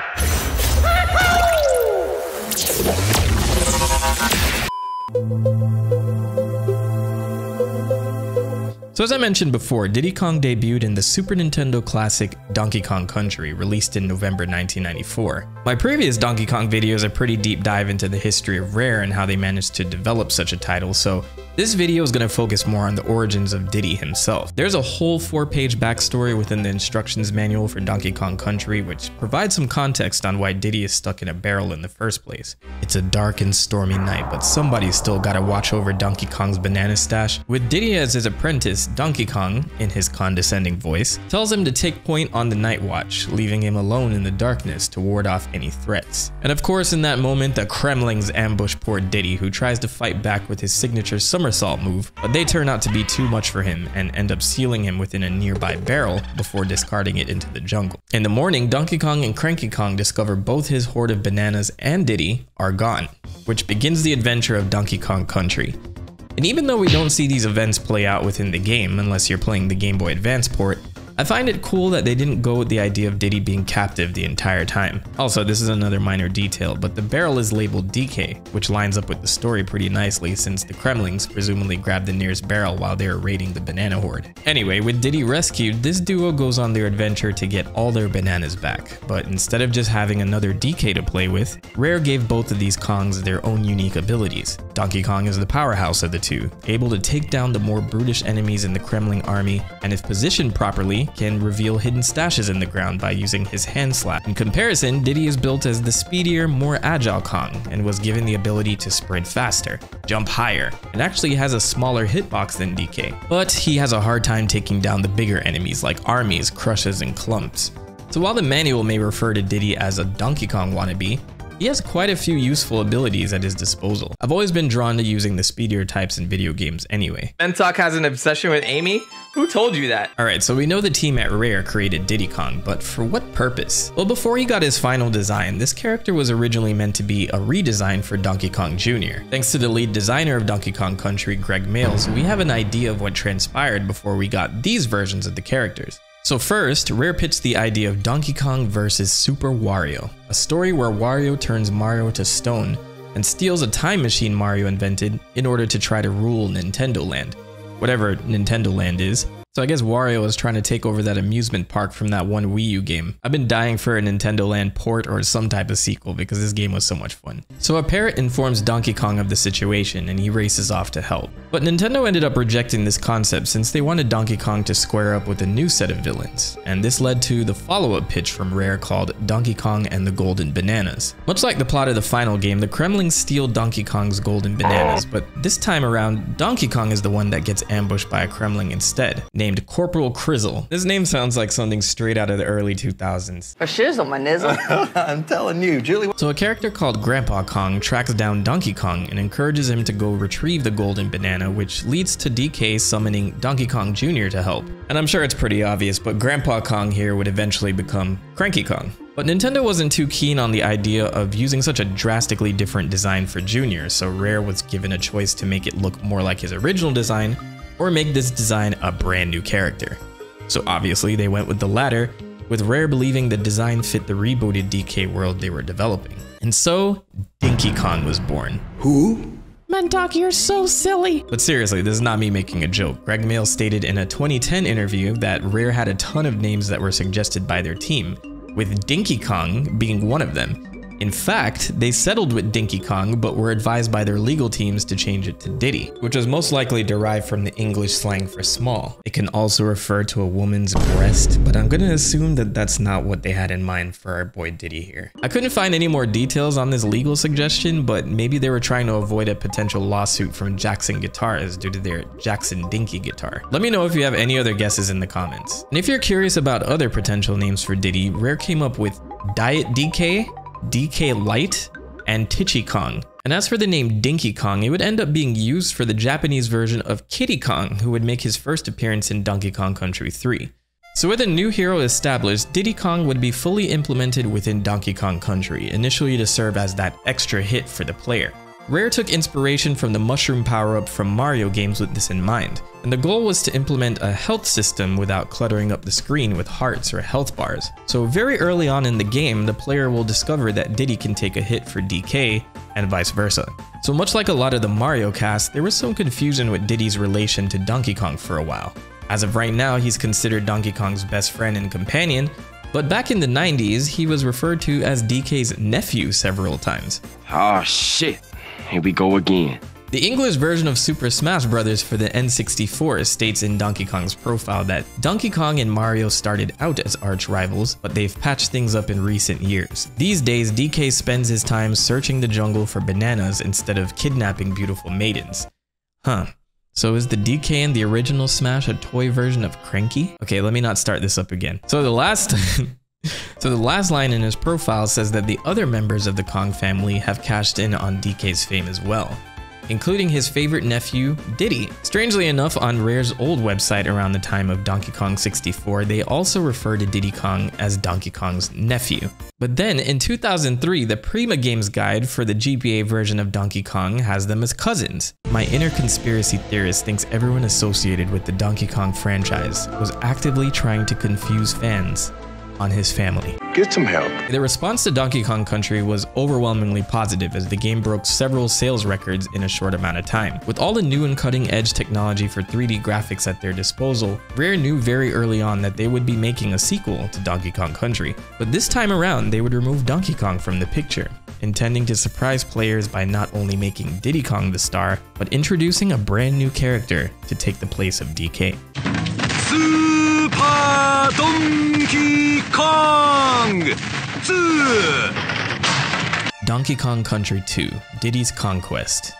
So as I mentioned before, Diddy Kong debuted in the Super Nintendo classic Donkey Kong Country, released in November 1994. My previous Donkey Kong videos are pretty deep dive into the history of Rare and how they managed to develop such a title, so this video is going to focus more on the origins of Diddy himself. There's a whole 4-page backstory within the instructions manual for Donkey Kong Country, which provides some context on why Diddy is stuck in a barrel in the first place. It's a dark and stormy night, but somebody's still gotta watch over Donkey Kong's banana stash. With Diddy as his apprentice, Donkey Kong, in his condescending voice, tells him to take point on the night watch, leaving him alone in the darkness to ward off any threats. And of course, in that moment, the Kremlings ambush poor Diddy, who tries to fight back with his signature somersault move, but they turn out to be too much for him and end up sealing him within a nearby barrel before discarding it into the jungle. In the morning, Donkey Kong and Cranky Kong discover both his hoard of bananas and Diddy are gone, which begins the adventure of Donkey Kong Country. And even though we don't see these events play out within the game, unless you're playing the Game Boy Advance port, I find it cool that they didn't go with the idea of Diddy being captive the entire time. Also, this is another minor detail, but the barrel is labeled DK, which lines up with the story pretty nicely since the Kremlings presumably grabbed the nearest barrel while they were raiding the banana hoard. Anyway, with Diddy rescued, this duo goes on their adventure to get all their bananas back, but instead of just having another DK to play with, Rare gave both of these Kongs their own unique abilities. Donkey Kong is the powerhouse of the two, able to take down the more brutish enemies in the Kremling army, and if positioned properly, can reveal hidden stashes in the ground by using his hand slap. In comparison, Diddy is built as the speedier, more agile Kong, and was given the ability to sprint faster, jump higher, and actually has a smaller hitbox than DK. But he has a hard time taking down the bigger enemies like armies, crushes, and clumps. So while the manual may refer to Diddy as a Donkey Kong wannabe, he has quite a few useful abilities at his disposal. I've always been drawn to using the speedier types in video games anyway. Mentok has an obsession with Amy? Who told you that? Alright, so we know the team at Rare created Diddy Kong, but for what purpose? Well, before he got his final design, this character was originally meant to be a redesign for Donkey Kong Jr. Thanks to the lead designer of Donkey Kong Country, Greg Mayles, we have an idea of what transpired before we got these versions of the characters. So first, Rare pitched the idea of Donkey Kong vs. Super Wario, a story where Wario turns Mario to stone and steals a time machine Mario invented in order to try to rule Nintendo Land. Whatever Nintendo Land is. So I guess Wario is trying to take over that amusement park from that one Wii U game. I've been dying for a Nintendo Land port or some type of sequel because this game was so much fun. So a parrot informs Donkey Kong of the situation and he races off to help. But Nintendo ended up rejecting this concept since they wanted Donkey Kong to square up with a new set of villains. And this led to the follow-up pitch from Rare called Donkey Kong and the Golden Bananas. Much like the plot of the final game, the Kremlings steal Donkey Kong's golden bananas, but this time around, Donkey Kong is the one that gets ambushed by a Kremling instead, named Corporal Krizzle. This name sounds like something straight out of the early 2000s. A shizzle, my nizzle. I'm telling you, Julie. So a character called Grandpa Kong tracks down Donkey Kong and encourages him to go retrieve the golden banana, which leads to DK summoning Donkey Kong Jr. to help. And I'm sure it's pretty obvious, but Grandpa Kong here would eventually become Cranky Kong. But Nintendo wasn't too keen on the idea of using such a drastically different design for Jr., so Rare was given a choice to make it look more like his original design, or make this design a brand new character. So obviously they went with the latter, with Rare believing the design fit the rebooted DK world they were developing. And so, Dinky Kong was born. Who? Mentok, you're so silly! But seriously, this is not me making a joke. Greg Mayles stated in a 2010 interview that Rare had a ton of names that were suggested by their team, with Dinky Kong being one of them. In fact, they settled with Dinky Kong, but were advised by their legal teams to change it to Diddy, which was most likely derived from the English slang for small. It can also refer to a woman's breast, but I'm gonna assume that that's not what they had in mind for our boy Diddy here. I couldn't find any more details on this legal suggestion, but maybe they were trying to avoid a potential lawsuit from Jackson Guitars due to their Jackson Dinky guitar. Let me know if you have any other guesses in the comments. And if you're curious about other potential names for Diddy, Rare came up with Diet DK, DK Light, and Titchy Kong. And as for the name Dinky Kong, it would end up being used for the Japanese version of Kiddy Kong, who would make his first appearance in Donkey Kong Country 3. So with a new hero established, Diddy Kong would be fully implemented within Donkey Kong Country, initially to serve as that extra hit for the player. Rare took inspiration from the mushroom power-up from Mario games with this in mind, and the goal was to implement a health system without cluttering up the screen with hearts or health bars. So very early on in the game, the player will discover that Diddy can take a hit for DK, and vice versa. So much like a lot of the Mario cast, there was some confusion with Diddy's relation to Donkey Kong for a while. As of right now, he's considered Donkey Kong's best friend and companion, but back in the 90s, he was referred to as DK's nephew several times. Oh shit, here we go again. The English version of Super Smash Bros. For the N64 states in Donkey Kong's profile that Donkey Kong and Mario started out as arch rivals, but they've patched things up in recent years. These days, DK spends his time searching the jungle for bananas instead of kidnapping beautiful maidens. Huh. So is the DK in the original Smash a toy version of Cranky? Okay, let me not start this up again. So the last line in his profile says that the other members of the Kong family have cashed in on DK's fame as well, including his favorite nephew, Diddy. Strangely enough, on Rare's old website around the time of Donkey Kong 64, they also refer to Diddy Kong as Donkey Kong's nephew. But then, in 2003, the Prima Games Guide for the GBA version of Donkey Kong has them as cousins. My inner conspiracy theorist thinks everyone associated with the Donkey Kong franchise was actively trying to confuse fans on his family. Get some help. The response to Donkey Kong Country was overwhelmingly positive, as the game broke several sales records in a short amount of time. With all the new and cutting-edge technology for 3D graphics at their disposal, Rare knew very early on that they would be making a sequel to Donkey Kong Country, but this time around they would remove Donkey Kong from the picture, intending to surprise players by not only making Diddy Kong the star, but introducing a brand new character to take the place of DK. Super Donkey Kong 2! Donkey Kong Country 2, Diddy's Conquest.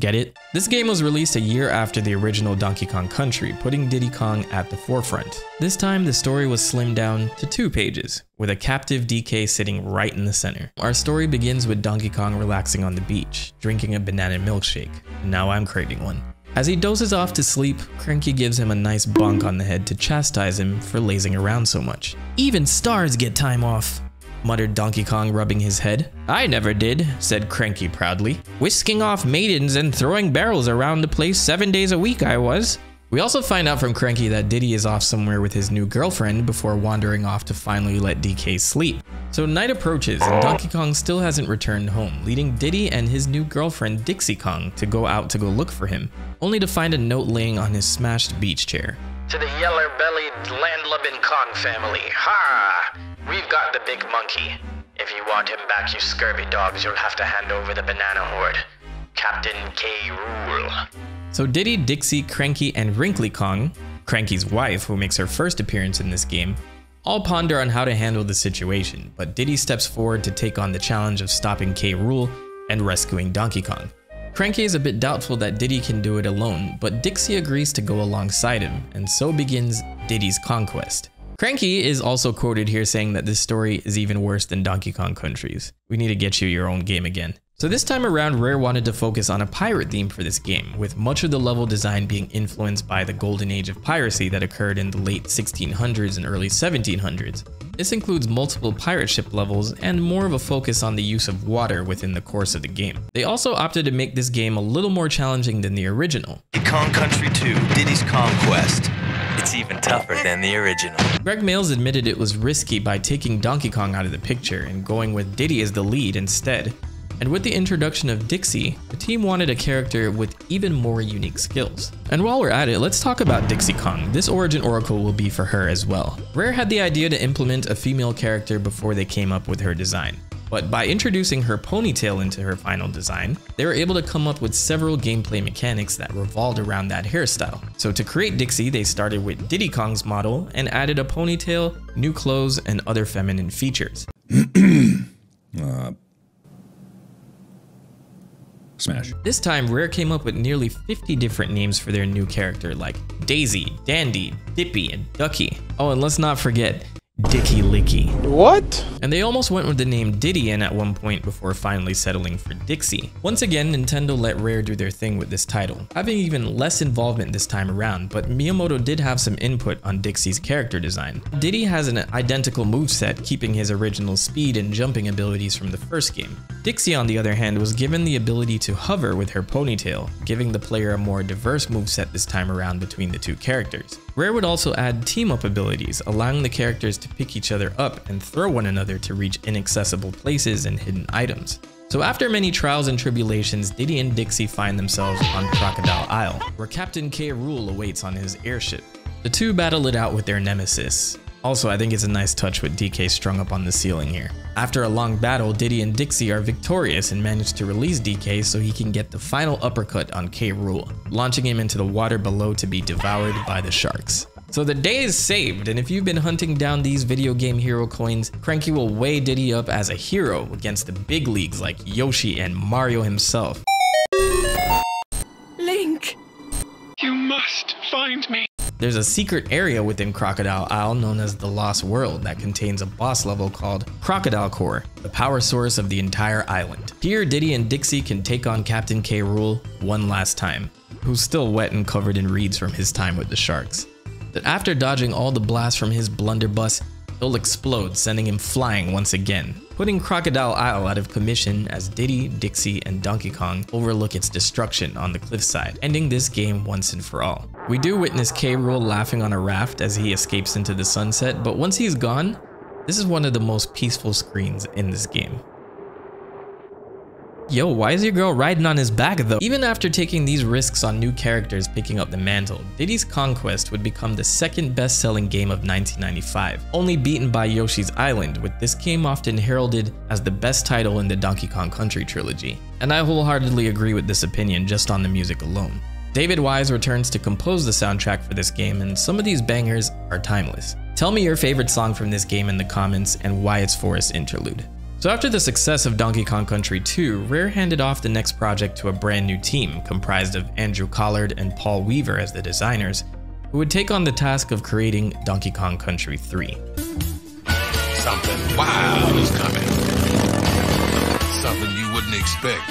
Get it? This game was released a year after the original Donkey Kong Country, putting Diddy Kong at the forefront. This time, the story was slimmed down to 2 pages, with a captive DK sitting right in the center. Our story begins with Donkey Kong relaxing on the beach, drinking a banana milkshake. Now I'm craving one. As he dozes off to sleep, Cranky gives him a nice bonk on the head to chastise him for lazing around so much. "Even stars get time off," muttered Donkey Kong, rubbing his head. "I never did," said Cranky proudly. "Whisking off maidens and throwing barrels around the place 7 days a week I was." We also find out from Cranky that Diddy is off somewhere with his new girlfriend before wandering off to finally let DK sleep. So night approaches and Donkey Kong still hasn't returned home, leading Diddy and his new girlfriend Dixie Kong to go out to go look for him, only to find a note laying on his smashed beach chair. "To the yeller-bellied landlubbing Kong family, ha! We've got the big monkey. If you want him back, you scurvy dogs, you'll have to hand over the banana horde. Captain K. Rool." So Diddy, Dixie, Cranky, and Wrinkly Kong, Cranky's wife who makes her first appearance in this game, all ponder on how to handle the situation, but Diddy steps forward to take on the challenge of stopping K. Rool and rescuing Donkey Kong. Cranky is a bit doubtful that Diddy can do it alone, but Dixie agrees to go alongside him, and so begins Diddy's conquest. Cranky is also quoted here saying that this story is even worse than Donkey Kong Country's. "We need to get you your own game again." So this time around, Rare wanted to focus on a pirate theme for this game, with much of the level design being influenced by the golden age of piracy that occurred in the late 1600s and early 1700s. This includes multiple pirate ship levels and more of a focus on the use of water within the course of the game. They also opted to make this game a little more challenging than the original. Donkey Kong Country 2, Diddy's Conquest. It's even tougher than the original. Greg Mayles admitted it was risky by taking Donkey Kong out of the picture and going with Diddy as the lead instead. And with the introduction of Dixie, the team wanted a character with even more unique skills. And while we're at it, let's talk about Dixie Kong. This origin oracle will be for her as well. Rare had the idea to implement a female character before they came up with her design, but by introducing her ponytail into her final design, they were able to come up with several gameplay mechanics that revolved around that hairstyle. So to create Dixie, they started with Diddy Kong's model and added a ponytail, new clothes, and other feminine features. Smash. This time, Rare came up with nearly 50 different names for their new character, like Daisy, Dandy, Dippy, and Ducky. Oh, and let's not forget Dicky Licky. What? And they almost went with the name Diddy in at one point before finally settling for Dixie. Once again, Nintendo let Rare do their thing with this title, having even less involvement this time around, but Miyamoto did have some input on Dixie's character design. Diddy has an identical moveset, keeping his original speed and jumping abilities from the first game. Dixie, on the other hand, was given the ability to hover with her ponytail, giving the player a more diverse moveset this time around between the two characters. Rare would also add team-up abilities, allowing the characters to pick each other up and throw one another to reach inaccessible places and hidden items. So after many trials and tribulations, Diddy and Dixie find themselves on Crocodile Isle, where Captain K. Rool awaits on his airship. The two battle it out with their nemesis. Also, I think it's a nice touch with DK strung up on the ceiling here. After a long battle, Diddy and Dixie are victorious and manage to release DK so he can get the final uppercut on K. Rool, launching him into the water below to be devoured by the sharks. So the day is saved, and if you've been hunting down these video game hero coins, Cranky will weigh Diddy up as a hero against the big leagues like Yoshi and Mario himself. Link, you must find me. There's a secret area within Crocodile Isle known as the Lost World that contains a boss level called Crocodile Core, the power source of the entire island. Here, Diddy and Dixie can take on Captain K. Rool one last time, who's still wet and covered in reeds from his time with the sharks. But after dodging all the blasts from his blunderbuss, it'll explode, sending him flying once again, putting Crocodile Isle out of commission as Diddy, Dixie, and Donkey Kong overlook its destruction on the cliffside, ending this game once and for all. We do witness K. Rool laughing on a raft as he escapes into the sunset, but once he's gone, this is one of the most peaceful screens in this game. Yo, why is your girl riding on his back though? Even after taking these risks on new characters picking up the mantle, Diddy's Conquest would become the second best-selling game of 1995, only beaten by Yoshi's Island, with this game often heralded as the best title in the Donkey Kong Country trilogy. And I wholeheartedly agree with this opinion just on the music alone. David Wise returns to compose the soundtrack for this game, and some of these bangers are timeless. Tell me your favorite song from this game in the comments and why it's Forest Interlude. So after the success of Donkey Kong Country 2, Rare handed off the next project to a brand new team comprised of Andrew Collard and Paul Weaver as the designers, who would take on the task of creating Donkey Kong Country 3. Something wild is coming. Something you wouldn't expect.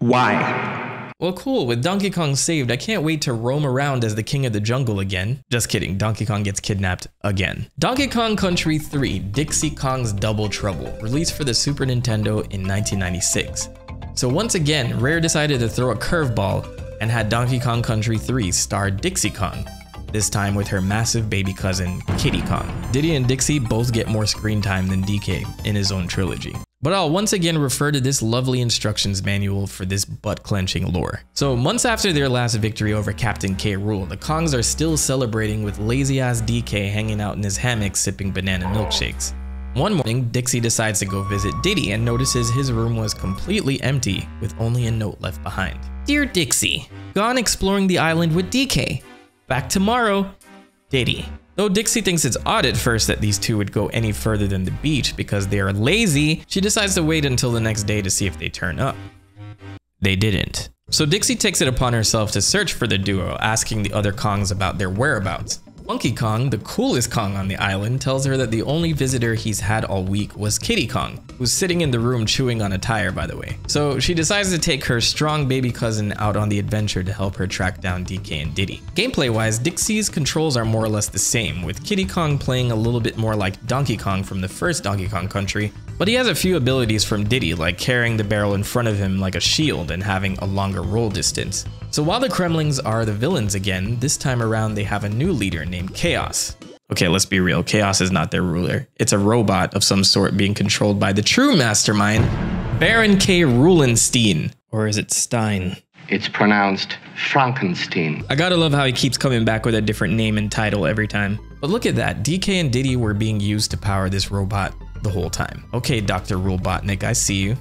Why? Well cool, with Donkey Kong saved, I can't wait to roam around as the king of the jungle again. Just kidding, Donkey Kong gets kidnapped again. Donkey Kong Country 3, Dixie Kong's Double Trouble, released for the Super Nintendo in 1996. So once again, Rare decided to throw a curveball and had Donkey Kong Country 3 star Dixie Kong, this time with her massive baby cousin, Kiddy Kong. Diddy and Dixie both get more screen time than DK in his own trilogy. But I'll once again refer to this lovely instructions manual for this butt-clenching lore. So months after their last victory over Captain K. Rool, the Kongs are still celebrating with lazy-ass DK hanging out in his hammock sipping banana milkshakes. One morning, Dixie decides to go visit Diddy and notices his room was completely empty with only a note left behind. Dear Dixie, gone exploring the island with DK. Back tomorrow, Diddy. Though Dixie thinks it's odd at first that these two would go any further than the beach because they are lazy, she decides to wait until the next day to see if they turn up. They didn't. So Dixie takes it upon herself to search for the duo, asking the other Kongs about their whereabouts. Funky Kong, the coolest Kong on the island, tells her that the only visitor he's had all week was Kiddy Kong, who's sitting in the room chewing on a tire, by the way. So she decides to take her strong baby cousin out on the adventure to help her track down DK and Diddy. Gameplay-wise, Dixie's controls are more or less the same, with Kiddy Kong playing a little bit more like Donkey Kong from the first Donkey Kong Country, but he has a few abilities from Diddy, like carrying the barrel in front of him like a shield and having a longer roll distance. So while the Kremlings are the villains again, this time around they have a new leader named Chaos. Okay, let's be real, Chaos is not their ruler. It's a robot of some sort being controlled by the true mastermind, Baron K. Rulenstein. Or is it Stein? It's pronounced Frankenstein. I gotta love how he keeps coming back with a different name and title every time. But look at that, DK and Diddy were being used to power this robot the whole time. Okay, Dr. Robotnik, I see you.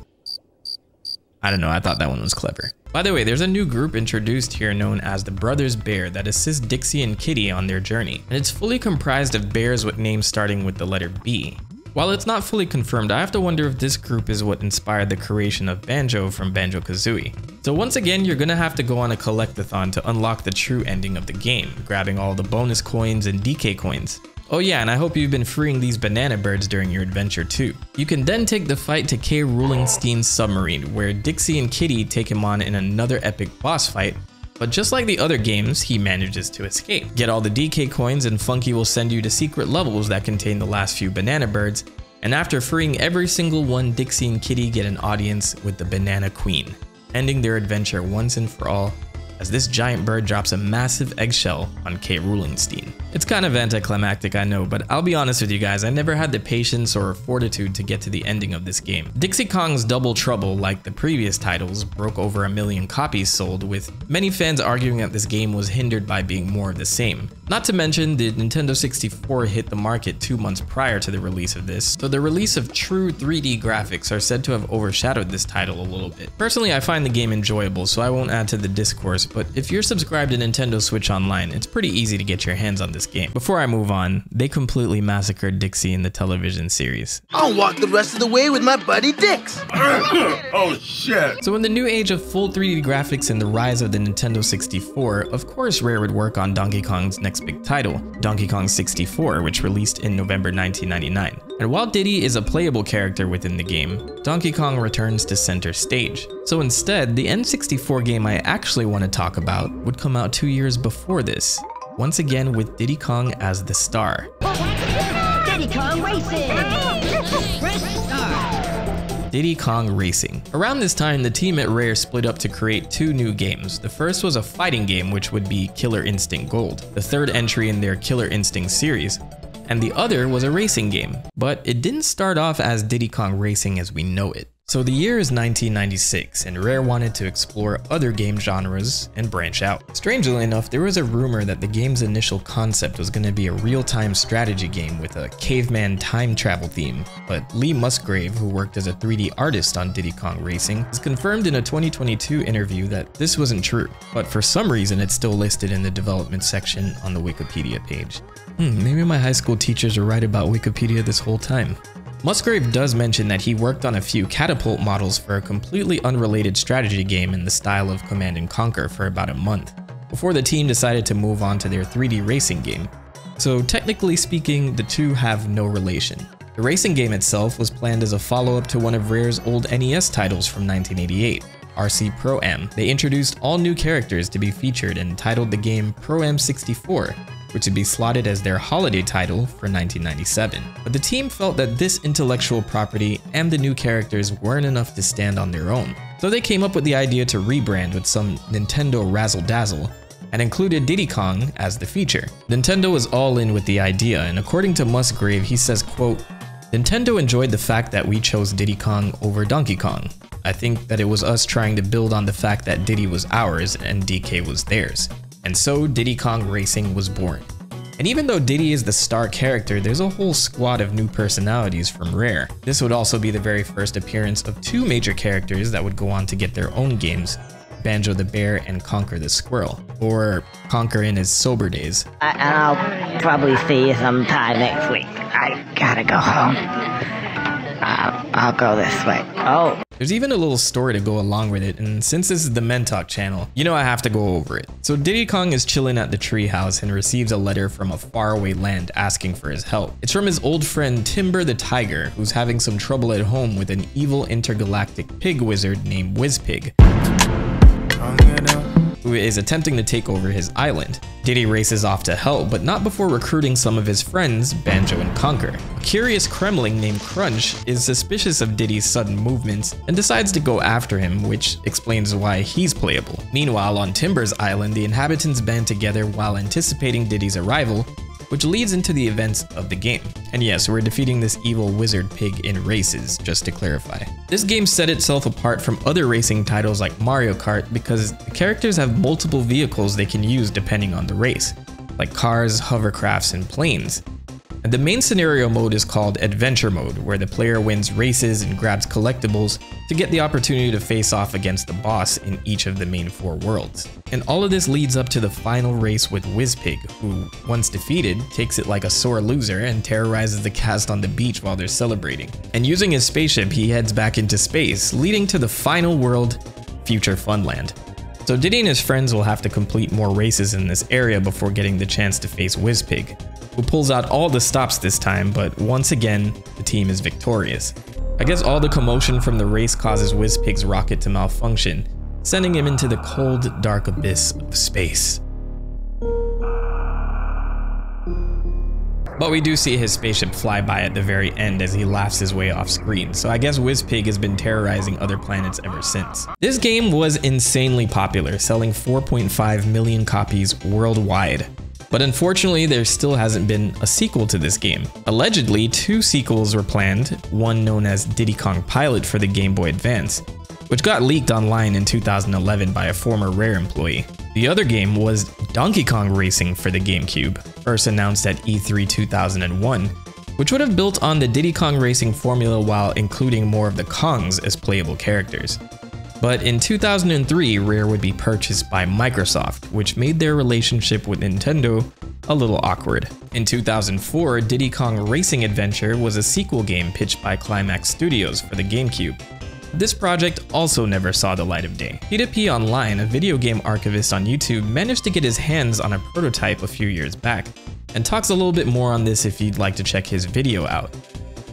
I don't know, I thought that one was clever. By the way, there's a new group introduced here known as the Brothers Bear that assists Dixie and Kiddy on their journey, and it's fully comprised of bears with names starting with the letter B. While it's not fully confirmed, I have to wonder if this group is what inspired the creation of Banjo from Banjo-Kazooie. So once again, you're gonna have to go on a collect-a-thon to unlock the true ending of the game, grabbing all the bonus coins and DK coins. Oh yeah, and I hope you've been freeing these banana birds during your adventure too. You can then take the fight to K. Rulenstein's submarine, where Dixie and Kiddy take him on in another epic boss fight, but just like the other games, he manages to escape. Get all the DK coins and Funky will send you to secret levels that contain the last few banana birds, and after freeing every single one, Dixie and Kiddy get an audience with the Banana Queen, ending their adventure once and for all, as this giant bird drops a massive eggshell on K. Rulenstein. It's kind of anticlimactic, I know, but I'll be honest with you guys, I never had the patience or fortitude to get to the ending of this game. Dixie Kong's Double Trouble, like the previous titles, broke over 1 million copies sold, with many fans arguing that this game was hindered by being more of the same. Not to mention, the Nintendo 64 hit the market 2 months prior to the release of this, so the release of true 3D graphics are said to have overshadowed this title a little bit. Personally, I find the game enjoyable, so I won't add to the discourse, but if you're subscribed to Nintendo Switch Online, it's pretty easy to get your hands on this game. Before I move on, they completely massacred Dixie in the television series. I'll walk the rest of the way with my buddy Dix! Oh shit! So in the new age of full 3D graphics and the rise of the Nintendo 64, of course Rare would work on Donkey Kong's next big title, Donkey Kong 64, which released in November 1999. And while Diddy is a playable character within the game, Donkey Kong returns to center stage. So instead, the N64 game I actually want to talk about would come out 2 years before this, once again with Diddy Kong as the star. Diddy Kong Racing! Diddy Kong Racing. Around this time, the team at Rare split up to create 2 new games. The first was a fighting game, which would be Killer Instinct Gold, the third entry in their Killer Instinct series. And the other was a racing game, but it didn't start off as Diddy Kong Racing as we know it. So the year is 1996, and Rare wanted to explore other game genres and branch out. Strangely enough, there was a rumor that the game's initial concept was going to be a real-time strategy game with a caveman time travel theme, but Lee Musgrave, who worked as a 3D artist on Diddy Kong Racing, has confirmed in a 2022 interview that this wasn't true, but for some reason it's still listed in the development section on the Wikipedia page. Maybe my high school teachers were right about Wikipedia this whole time. Musgrave does mention that he worked on a few catapult models for a completely unrelated strategy game in the style of Command & Conquer for about 1 month, before the team decided to move on to their 3D racing game. So technically speaking, the two have no relation. The racing game itself was planned as a follow-up to one of Rare's old NES titles from 1988, RC Pro-Am. They introduced all new characters to be featured and titled the game Pro-Am 64. Which would be slotted as their holiday title for 1997. But the team felt that this intellectual property and the new characters weren't enough to stand on their own. So they came up with the idea to rebrand with some Nintendo razzle-dazzle and included Diddy Kong as the feature. Nintendo was all in with the idea, and according to Musgrave, he says, quote, Nintendo enjoyed the fact that we chose Diddy Kong over Donkey Kong. I think that it was us trying to build on the fact that Diddy was ours and DK was theirs. And so Diddy Kong Racing was born. And even though Diddy is the star character, there's a whole squad of new personalities from Rare. This would also be the very first appearance of 2 major characters that would go on to get their own games, Banjo the Bear and Conker the Squirrel, or Conker in his sober days. I'll probably see you sometime next week. I gotta go home. I'll go this way. Oh. There's even a little story to go along with it, and since this is the Men Talk channel, you know I have to go over it. So Diddy Kong is chilling at the treehouse and receives a letter from a faraway land asking for his help. It's from his old friend Timber the Tiger, who's having some trouble at home with an evil intergalactic pig wizard named Whizpig, who is attempting to take over his island. Diddy races off to help, but not before recruiting some of his friends, Banjo and Conker. A curious Kremling named Crunch is suspicious of Diddy's sudden movements and decides to go after him, which explains why he's playable. Meanwhile, on Timber's island, the inhabitants band together while anticipating Diddy's arrival, which leads into the events of the game. And yes, we're defeating this evil wizard pig in races, just to clarify. This game set itself apart from other racing titles like Mario Kart because the characters have multiple vehicles they can use depending on the race, like cars, hovercrafts, and planes. And the main scenario mode is called Adventure Mode, where the player wins races and grabs collectibles to get the opportunity to face off against the boss in each of the main 4 worlds. And all of this leads up to the final race with Whizpig, who, once defeated, takes it like a sore loser and terrorizes the cast on the beach while they're celebrating. And using his spaceship, he heads back into space, leading to the final world, Future Funland. So Diddy and his friends will have to complete more races in this area before getting the chance to face Whizpig, who pulls out all the stops this time, but once again, the team is victorious. I guess all the commotion from the race causes Whizpig's rocket to malfunction, sending him into the cold, dark abyss of space. But we do see his spaceship fly by at the very end as he laughs his way off screen, so I guess Whizpig has been terrorizing other planets ever since. This game was insanely popular, selling 4.5 million copies worldwide. But unfortunately, there still hasn't been a sequel to this game. Allegedly, two sequels were planned, one known as Diddy Kong Pilot for the Game Boy Advance, which got leaked online in 2011 by a former Rare employee. The other game was Donkey Kong Racing for the GameCube, first announced at E3 2001, which would have built on the Diddy Kong Racing formula while including more of the Kongs as playable characters. But in 2003, Rare would be purchased by Microsoft, which made their relationship with Nintendo a little awkward. In 2004, Diddy Kong Racing Adventure was a sequel game pitched by Climax Studios for the GameCube. This project also never saw the light of day. P2P Online, a video game archivist on YouTube, managed to get his hands on a prototype a few years back, and talks a little bit more on this if you'd like to check his video out.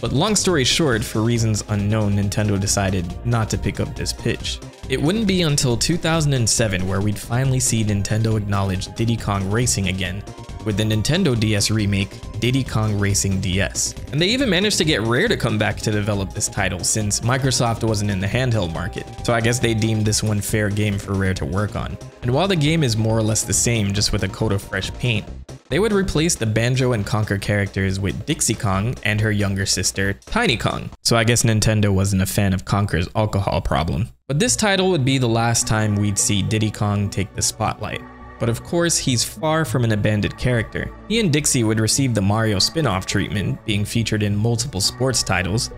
But long story short, for reasons unknown, Nintendo decided not to pick up this pitch. It wouldn't be until 2007 where we'd finally see Nintendo acknowledge Diddy Kong Racing again, with the Nintendo DS remake, Diddy Kong Racing DS. And they even managed to get Rare to come back to develop this title, since Microsoft wasn't in the handheld market. So I guess they deemed this one fair game for Rare to work on. And while the game is more or less the same, just with a coat of fresh paint, they would replace the Banjo and Conker characters with Dixie Kong and her younger sister, Tiny Kong. So I guess Nintendo wasn't a fan of Conker's alcohol problem. But this title would be the last time we'd see Diddy Kong take the spotlight. But of course, he's far from an abandoned character. He and Dixie would receive the Mario spin-off treatment, being featured in multiple sports titles,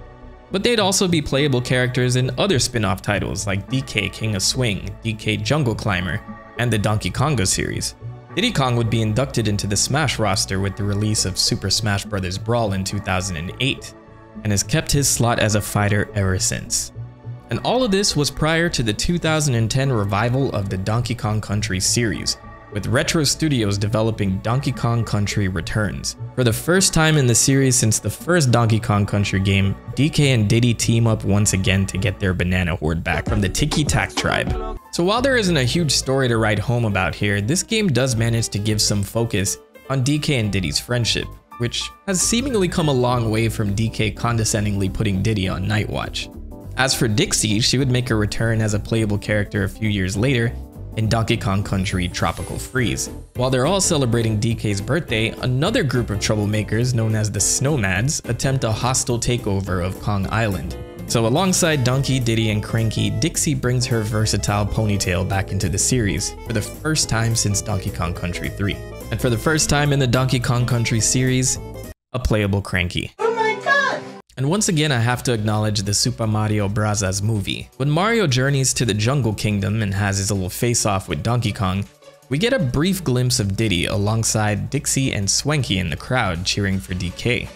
but they'd also be playable characters in other spin-off titles like DK King of Swing, DK Jungle Climber, and the Donkey Konga series. Diddy Kong would be inducted into the Smash roster with the release of Super Smash Bros. Brawl in 2008, and has kept his slot as a fighter ever since. And all of this was prior to the 2010 revival of the Donkey Kong Country series, with Retro Studios developing Donkey Kong Country Returns. For the first time in the series since the first Donkey Kong Country game, DK and Diddy team up once again to get their banana horde back from the Tiki Tak tribe. So while there isn't a huge story to write home about here, this game does manage to give some focus on DK and Diddy's friendship, which has seemingly come a long way from DK condescendingly putting Diddy on night watch. As for Dixie, she would make a return as a playable character a few years later, in Donkey Kong Country Tropical Freeze. While they're all celebrating DK's birthday, another group of troublemakers known as the Snowmads attempt a hostile takeover of Kong Island. So alongside Donkey, Diddy, and Cranky, Dixie brings her versatile ponytail back into the series for the first time since Donkey Kong Country 3. And for the first time in the Donkey Kong Country series, a playable Cranky. And once again, I have to acknowledge the Super Mario Bros. Movie. When Mario journeys to the Jungle Kingdom and has his little face-off with Donkey Kong, we get a brief glimpse of Diddy alongside Dixie and Swanky in the crowd cheering for DK.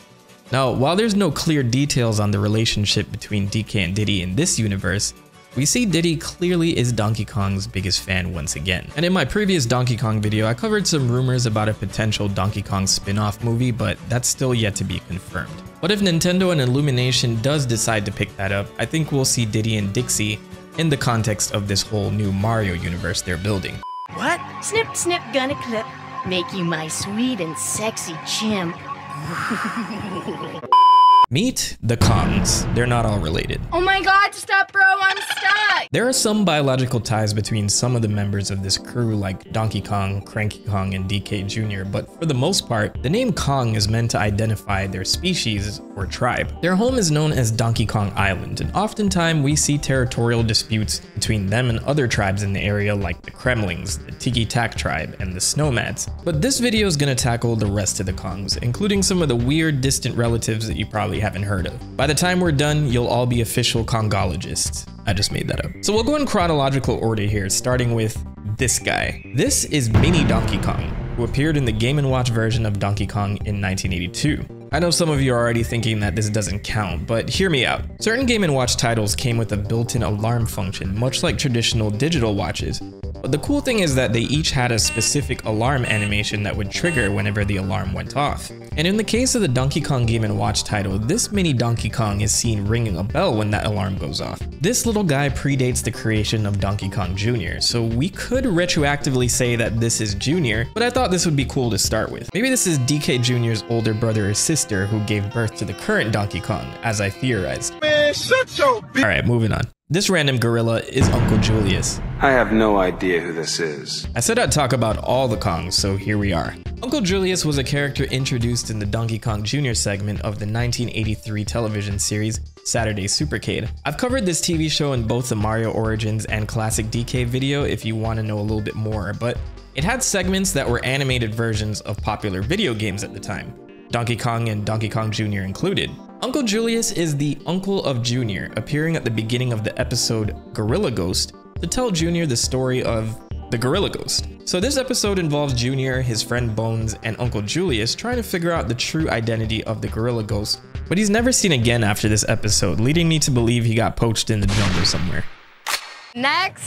Now, while there's no clear details on the relationship between DK and Diddy in this universe, we see Diddy clearly is Donkey Kong's biggest fan once again. And in my previous Donkey Kong video, I covered some rumors about a potential Donkey Kong spin-off movie, but that's still yet to be confirmed. But if Nintendo and Illumination does decide to pick that up, I think we'll see Diddy and Dixie in the context of this whole new Mario universe they're building. What? Snip, snip, gonna clip. Make you my sweet and sexy chimp. Meet the Kongs. They're not all related. Oh my god, stop bro, I'm stuck! There are some biological ties between some of the members of this crew like Donkey Kong, Cranky Kong, and DK Jr., but for the most part, the name Kong is meant to identify their species or tribe. Their home is known as Donkey Kong Island, and oftentimes we see territorial disputes between them and other tribes in the area like the Kremlings, the Tiki Tak tribe, and the Snowmads. But this video is going to tackle the rest of the Kongs, including some of the weird distant relatives that you probably haven't heard of. By the time we're done, you'll all be official Kongologists. I just made that up. So we'll go in chronological order here, starting with this guy. This is Mini Donkey Kong, who appeared in the Game & Watch version of Donkey Kong in 1982. I know some of you are already thinking that this doesn't count, but hear me out. Certain Game & Watch titles came with a built-in alarm function, much like traditional digital watches, but the cool thing is that they each had a specific alarm animation that would trigger whenever the alarm went off. And in the case of the Donkey Kong Game & Watch title, this Mini Donkey Kong is seen ringing a bell when that alarm goes off. This little guy predates the creation of Donkey Kong Jr., so we could retroactively say that this is Jr., but I thought this would be cool to start with. Maybe this is DK Jr.'s older brother or sister who gave birth to the current Donkey Kong, as I theorized. Man, shut your bitch. Alright, moving on. This random gorilla is Uncle Julius. I have no idea who this is. I said I'd talk about all the Kongs, so here we are. Uncle Julius was a character introduced in the Donkey Kong Jr. segment of the 1983 television series Saturday Supercade. I've covered this TV show in both the Mario Origins and Classic DK video if you want to know a little bit more, but it had segments that were animated versions of popular video games at the time, Donkey Kong and Donkey Kong Jr. included. Uncle Julius is the uncle of Jr., appearing at the beginning of the episode Gorilla Ghost to tell Jr. the story of the Gorilla Ghost. So this episode involves Jr., his friend Bones, and Uncle Julius trying to figure out the true identity of the Gorilla Ghost, but he's never seen again after this episode, leading me to believe he got poached in the jungle somewhere. Next!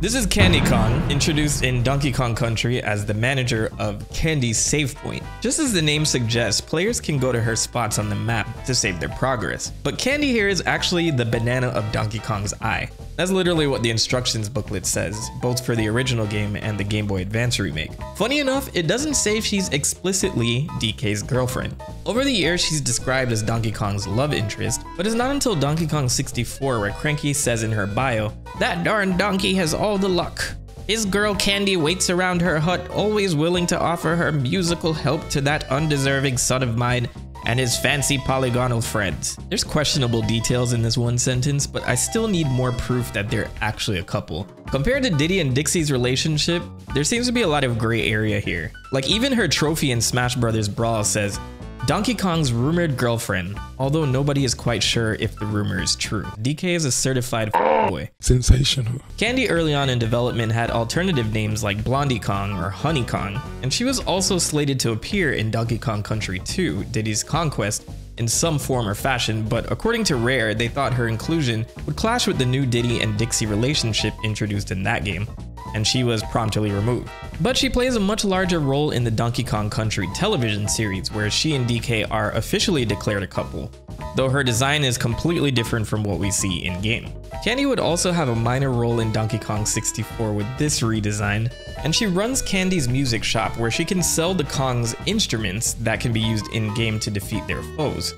This is Candy Kong, introduced in Donkey Kong Country as the manager of Candy's save point. Just as the name suggests, players can go to her spots on the map to save their progress. But Candy here is actually the banana of Donkey Kong's eye. That's literally what the instructions booklet says, both for the original game and the Game Boy Advance remake. Funny enough, it doesn't say she's explicitly DK's girlfriend. Over the years, she's described as Donkey Kong's love interest, but it's not until Donkey Kong 64 where Cranky says in her bio, "That darn donkey has all the luck. His girl Candy waits around her hut, always willing to offer her musical help to that undeserving son of mine and his fancy polygonal friends." There's questionable details in this one sentence, but I still need more proof that they're actually a couple. Compared to Diddy and Dixie's relationship, there seems to be a lot of gray area here. Like even her trophy in Smash Bros. Brawl says, "Donkey Kong's rumored girlfriend," although nobody is quite sure if the rumor is true. DK is a certified boy. Sensational. Candy early on in development had alternative names like Blondie Kong or Honey Kong, and she was also slated to appear in Donkey Kong Country 2, Diddy's Conquest, in some form or fashion, but according to Rare, they thought her inclusion would clash with the new Diddy and Dixie relationship introduced in that game, and she was promptly removed. But she plays a much larger role in the Donkey Kong Country television series, where she and DK are officially declared a couple, though her design is completely different from what we see in-game. Candy would also have a minor role in Donkey Kong 64 with this redesign, and she runs Candy's music shop where she can sell the Kongs instruments that can be used in-game to defeat their foes.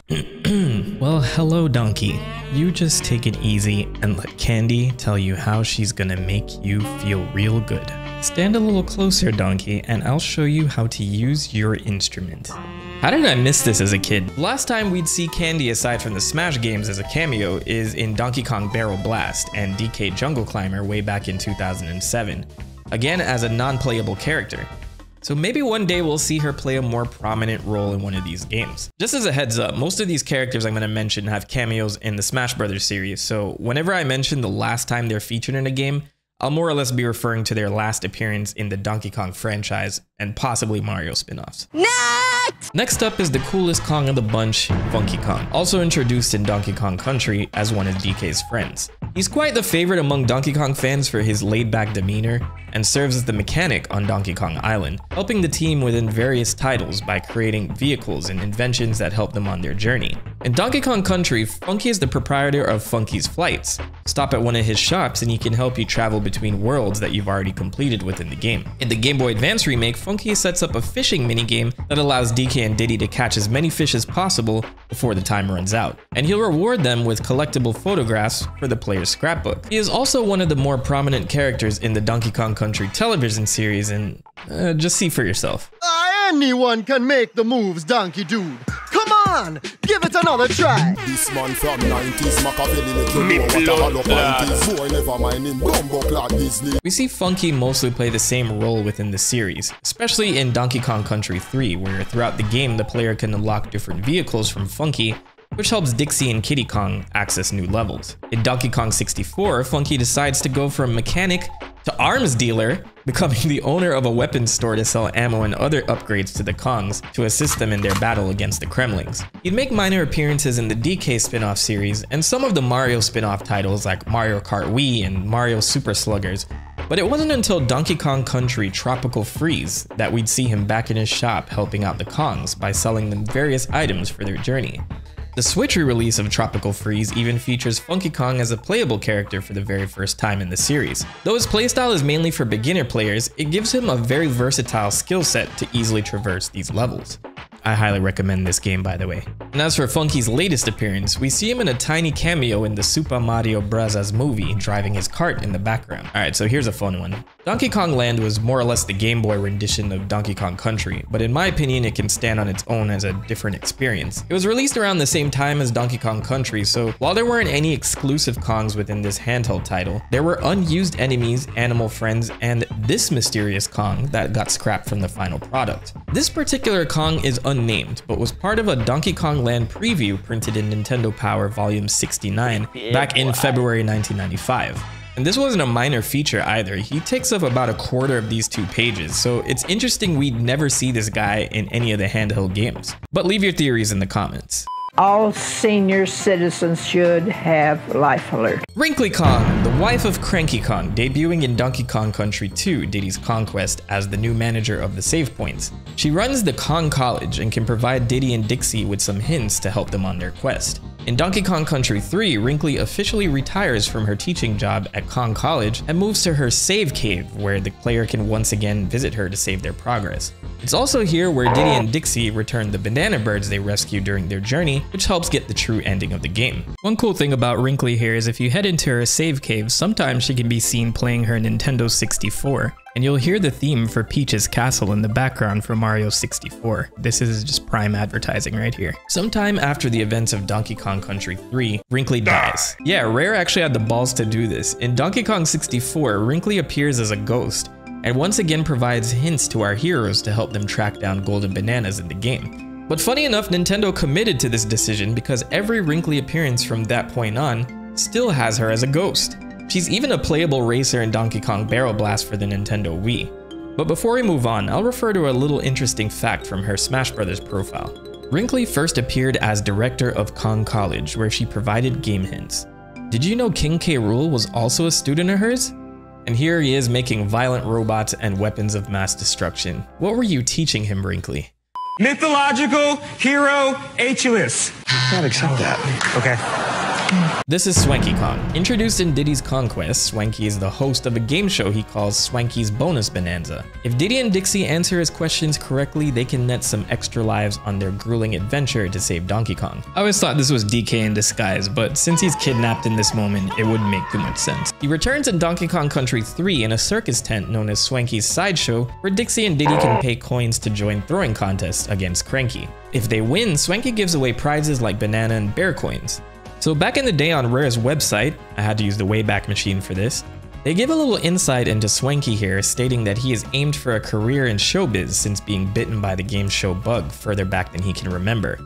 Well, hello Donkey. You just take it easy and let Candy tell you how she's gonna make you feel real good. Stand a little closer, Donkey, and I'll show you how to use your instrument. How did I miss this as a kid? Last time we'd see Candy aside from the Smash games as a cameo is in Donkey Kong Barrel Blast and DK Jungle Climber way back in 2007, again as a non-playable character. So maybe one day we'll see her play a more prominent role in one of these games. Just as a heads up, most of these characters I'm going to mention have cameos in the Smash Brothers series, so whenever I mention the last time they're featured in a game, I'll more or less be referring to their last appearance in the Donkey Kong franchise and possibly Mario spin-offs. Next up is the coolest Kong of the bunch, Funky Kong, also introduced in Donkey Kong Country as one of DK's friends. He's quite the favorite among Donkey Kong fans for his laid-back demeanor and serves as the mechanic on Donkey Kong Island, helping the team within various titles by creating vehicles and inventions that help them on their journey. In Donkey Kong Country, Funky is the proprietor of Funky's Flights. Stop at one of his shops and he can help you travel between worlds that you've already completed within the game. In the Game Boy Advance remake, Funky sets up a fishing minigame that allows DK and Diddy to catch as many fish as possible before the time runs out, and he'll reward them with collectible photographs for the player's scrapbook. He is also one of the more prominent characters in the Donkey Kong Country television series, and just see for yourself. Anyone can make the moves, Donkey Dude. Come on, give it another try. This man from 90s, Machiavelli. We see Funky mostly play the same role within the series, especially in Donkey Kong Country 3, where throughout the game the player can unlock different vehicles from Funky, which helps Dixie and Kiddy Kong access new levels. In Donkey Kong 64, Funky decides to go from mechanic to arms dealer, becoming the owner of a weapons store to sell ammo and other upgrades to the Kongs to assist them in their battle against the Kremlings. He'd make minor appearances in the DK spin-off series and some of the Mario spin-off titles like Mario Kart Wii and Mario Super Sluggers, but it wasn't until Donkey Kong Country Tropical Freeze that we'd see him back in his shop helping out the Kongs by selling them various items for their journey. The Switch re-release of Tropical Freeze even features Funky Kong as a playable character for the very first time in the series. Though his playstyle is mainly for beginner players, it gives him a very versatile skill set to easily traverse these levels. I highly recommend this game, by the way. And as for Funky's latest appearance, we see him in a tiny cameo in the Super Mario Bros. Movie, driving his cart in the background. Alright, so here's a fun one. Donkey Kong Land was more or less the Game Boy rendition of Donkey Kong Country, but in my opinion it can stand on its own as a different experience. It was released around the same time as Donkey Kong Country, so while there weren't any exclusive Kongs within this handheld title, there were unused enemies, animal friends, and this mysterious Kong that got scrapped from the final product. This particular Kong is unnamed, but was part of a Donkey Kong Land preview printed in Nintendo Power Volume 69 back in February 1995. And this wasn't a minor feature either. He takes up about a quarter of these two pages, so it's interesting we'd never see this guy in any of the handheld games. But leave your theories in the comments. All senior citizens should have life alert. Wrinkly Kong, the wife of Cranky Kong, debuting in Donkey Kong Country 2, Diddy's Conquest, as the new manager of the save points. She runs the Kong College and can provide Diddy and Dixie with some hints to help them on their quest. In Donkey Kong Country 3, Wrinkly officially retires from her teaching job at Kong College and moves to her save cave, where the player can once again visit her to save their progress. It's also here where Diddy and Dixie return the banana birds they rescued during their journey, which helps get the true ending of the game. One cool thing about Wrinkly here is if you head into her save cave, sometimes she can be seen playing her Nintendo 64. And you'll hear the theme for Peach's Castle in the background from Mario 64. This is just prime advertising right here. Sometime after the events of Donkey Kong Country 3, Wrinkly dies. Yeah, Rare actually had the balls to do this. In Donkey Kong 64, Wrinkly appears as a ghost, and once again provides hints to our heroes to help them track down golden bananas in the game. But funny enough, Nintendo committed to this decision because every Wrinkly appearance from that point on still has her as a ghost. She's even a playable racer in Donkey Kong Barrel Blast for the Nintendo Wii. But before we move on, I'll refer to a little interesting fact from her Smash Brothers profile. Wrinkly first appeared as director of Kong College, where she provided game hints. Did you know King K. Rool was also a student of hers? And here he is making violent robots and weapons of mass destruction. What were you teaching him, Wrinkly? Mythological hero Atulus. I can't accept that. Okay. This is Swanky Kong. Introduced in Diddy's Conquest, Swanky is the host of a game show he calls Swanky's Bonus Bonanza. If Diddy and Dixie answer his questions correctly, they can net some extra lives on their grueling adventure to save Donkey Kong. I always thought this was DK in disguise, but since he's kidnapped in this moment, it wouldn't make too much sense. He returns in Donkey Kong Country 3 in a circus tent known as Swanky's Sideshow, where Dixie and Diddy can pay coins to join throwing contests against Cranky. If they win, Swanky gives away prizes like banana and bear coins. So back in the day on Rare's website, I had to use the Wayback Machine for this, they give a little insight into Swanky here, stating that he is aimed for a career in showbiz since being bitten by the game show bug further back than he can remember.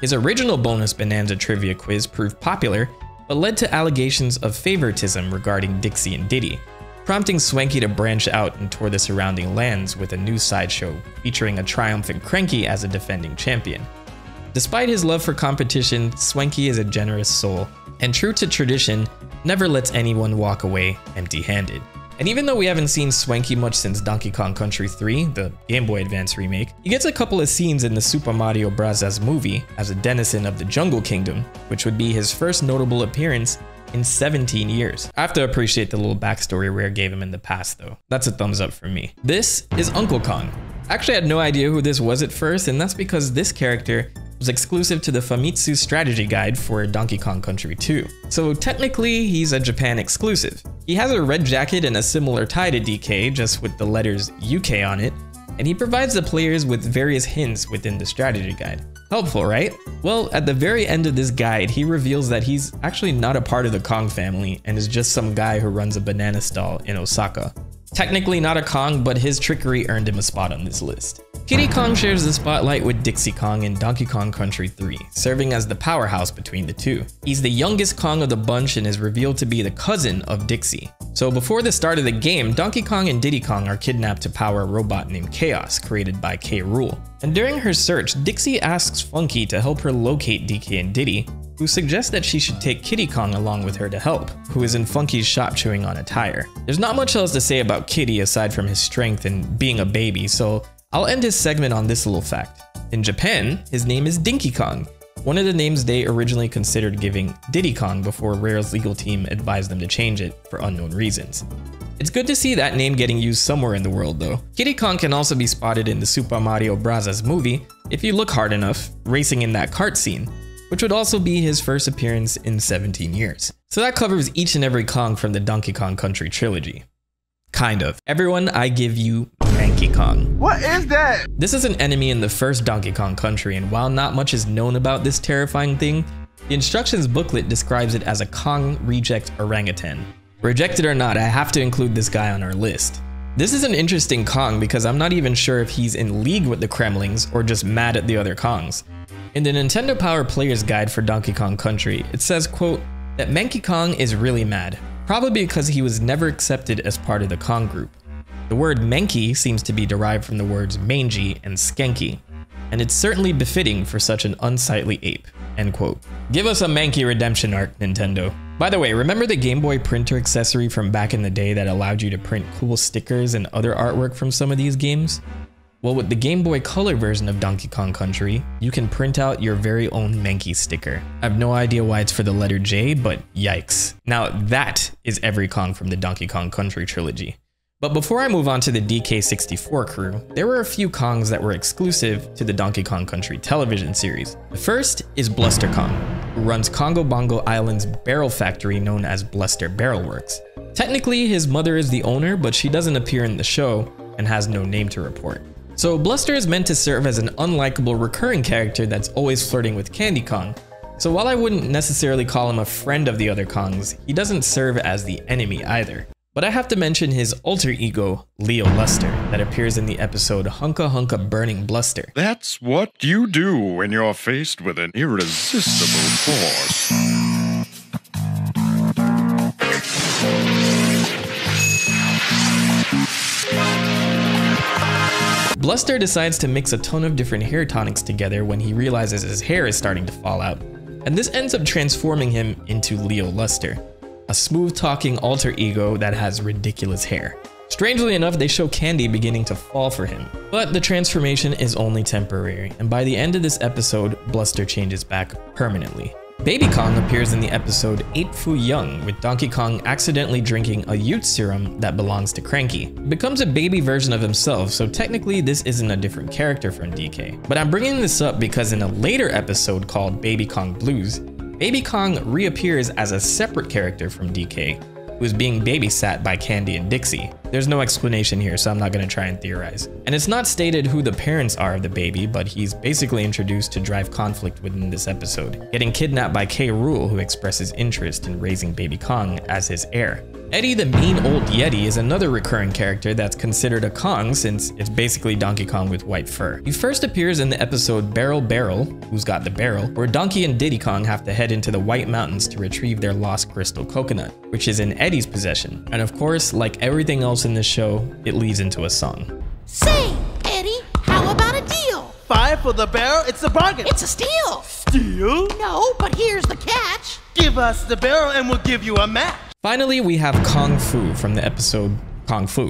His original Bonus Bonanza trivia quiz proved popular, but led to allegations of favoritism regarding Dixie and Diddy, prompting Swanky to branch out and tour the surrounding lands with a new sideshow featuring a triumphant Cranky as a defending champion. Despite his love for competition, Swanky is a generous soul, and true to tradition, never lets anyone walk away empty-handed. And even though we haven't seen Swanky much since Donkey Kong Country 3, the Game Boy Advance remake, he gets a couple of scenes in the Super Mario Bros. Movie as a denizen of the Jungle Kingdom, which would be his first notable appearance in 17 years. I have to appreciate the little backstory Rare gave him in the past though. That's a thumbs up for me. This is Uncle Kong. Actually, I had no idea who this was at first, and that's because this character was exclusive to the Famitsu strategy guide for Donkey Kong Country 2. So technically, he's a Japan exclusive. He has a red jacket and a similar tie to DK, just with the letters UK on it, and he provides the players with various hints within the strategy guide. Helpful, right? Well, at the very end of this guide, he reveals that he's actually not a part of the Kong family and is just some guy who runs a banana stall in Osaka. Technically not a Kong, but his trickery earned him a spot on this list. Kiddy Kong shares the spotlight with Dixie Kong in Donkey Kong Country 3, serving as the powerhouse between the two. He's the youngest Kong of the bunch and is revealed to be the cousin of Dixie. So before the start of the game, Donkey Kong and Diddy Kong are kidnapped to power a robot named Chaos, created by K. Rool. And during her search, Dixie asks Funky to help her locate DK and Diddy, who suggests that she should take Kiddy Kong along with her to help, who is in Funky's shop chewing on a tire. There's not much else to say about Kiddy aside from his strength and being a baby, so I'll end his segment on this little fact. In Japan, his name is Dinky Kong, one of the names they originally considered giving Diddy Kong before Rare's legal team advised them to change it for unknown reasons. It's good to see that name getting used somewhere in the world though. Kiddy Kong can also be spotted in the Super Mario Bros. Movie, if you look hard enough, racing in that kart scene, which would also be his first appearance in 17 years. So that covers each and every Kong from the Donkey Kong Country trilogy. Kind of. Everyone, I give you Cranky Kong. What is that? This is an enemy in the first Donkey Kong Country, and while not much is known about this terrifying thing, the instructions booklet describes it as a Kong reject orangutan. Rejected or not, I have to include this guy on our list. This is an interesting Kong because I'm not even sure if he's in league with the Kremlings or just mad at the other Kongs. In the Nintendo Power Player's Guide for Donkey Kong Country, it says, quote, that Mankey Kong is really mad, probably because he was never accepted as part of the Kong group. The word Mankey seems to be derived from the words mangy and skanky, and it's certainly befitting for such an unsightly ape, end quote. Give us a Mankey redemption arc, Nintendo. By the way, remember the Game Boy printer accessory from back in the day that allowed you to print cool stickers and other artwork from some of these games? Well, with the Game Boy Color version of Donkey Kong Country, you can print out your very own Mankey sticker. I have no idea why it's for the letter J, but yikes. Now that is every Kong from the Donkey Kong Country trilogy. But before I move on to the DK64 crew, there were a few Kongs that were exclusive to the Donkey Kong Country television series. The first is Bluster Kong, who runs Congo Bongo Island's barrel factory known as Bluster Barrel Works. Technically, his mother is the owner, but she doesn't appear in the show and has no name to report. So Bluster is meant to serve as an unlikable recurring character that's always flirting with Candy Kong. So while I wouldn't necessarily call him a friend of the other Kongs, he doesn't serve as the enemy either. But I have to mention his alter ego, Leo Luster, that appears in the episode Hunka Hunka Burning Bluster. That's what you do when you're faced with an irresistible force. Bluster decides to mix a ton of different hair tonics together when he realizes his hair is starting to fall out, and this ends up transforming him into Leo Luster, a smooth-talking alter ego that has ridiculous hair. Strangely enough, they show Candy beginning to fall for him, but the transformation is only temporary, and by the end of this episode, Bluster changes back permanently. Baby Kong appears in the episode 8 Fu Young, with Donkey Kong accidentally drinking a Ute serum that belongs to Cranky. Becomes a baby version of himself, so technically this isn't a different character from DK. But I'm bringing this up because in a later episode called Baby Kong Blues, Baby Kong reappears as a separate character from DK, who is being babysat by Candy and Dixie. There's no explanation here, so I'm not going to try and theorize. And it's not stated who the parents are of the baby, but he's basically introduced to drive conflict within this episode, getting kidnapped by K. Rool, who expresses interest in raising Baby Kong as his heir. Eddie the Mean Old Yeti is another recurring character that's considered a Kong since it's basically Donkey Kong with white fur. He first appears in the episode Barrel Barrel, Who's Got the Barrel, where Donkey and Diddy Kong have to head into the White Mountains to retrieve their lost crystal coconut, which is in Eddie's possession. And of course, like everything else in this show, it leads into a song. Say, Eddie, how about a deal? 5 for the barrel, it's a bargain. It's a steal. Steal? No, but here's the catch. Give us the barrel and we'll give you a match. Finally, we have Kong Fu from the episode Kong Fu.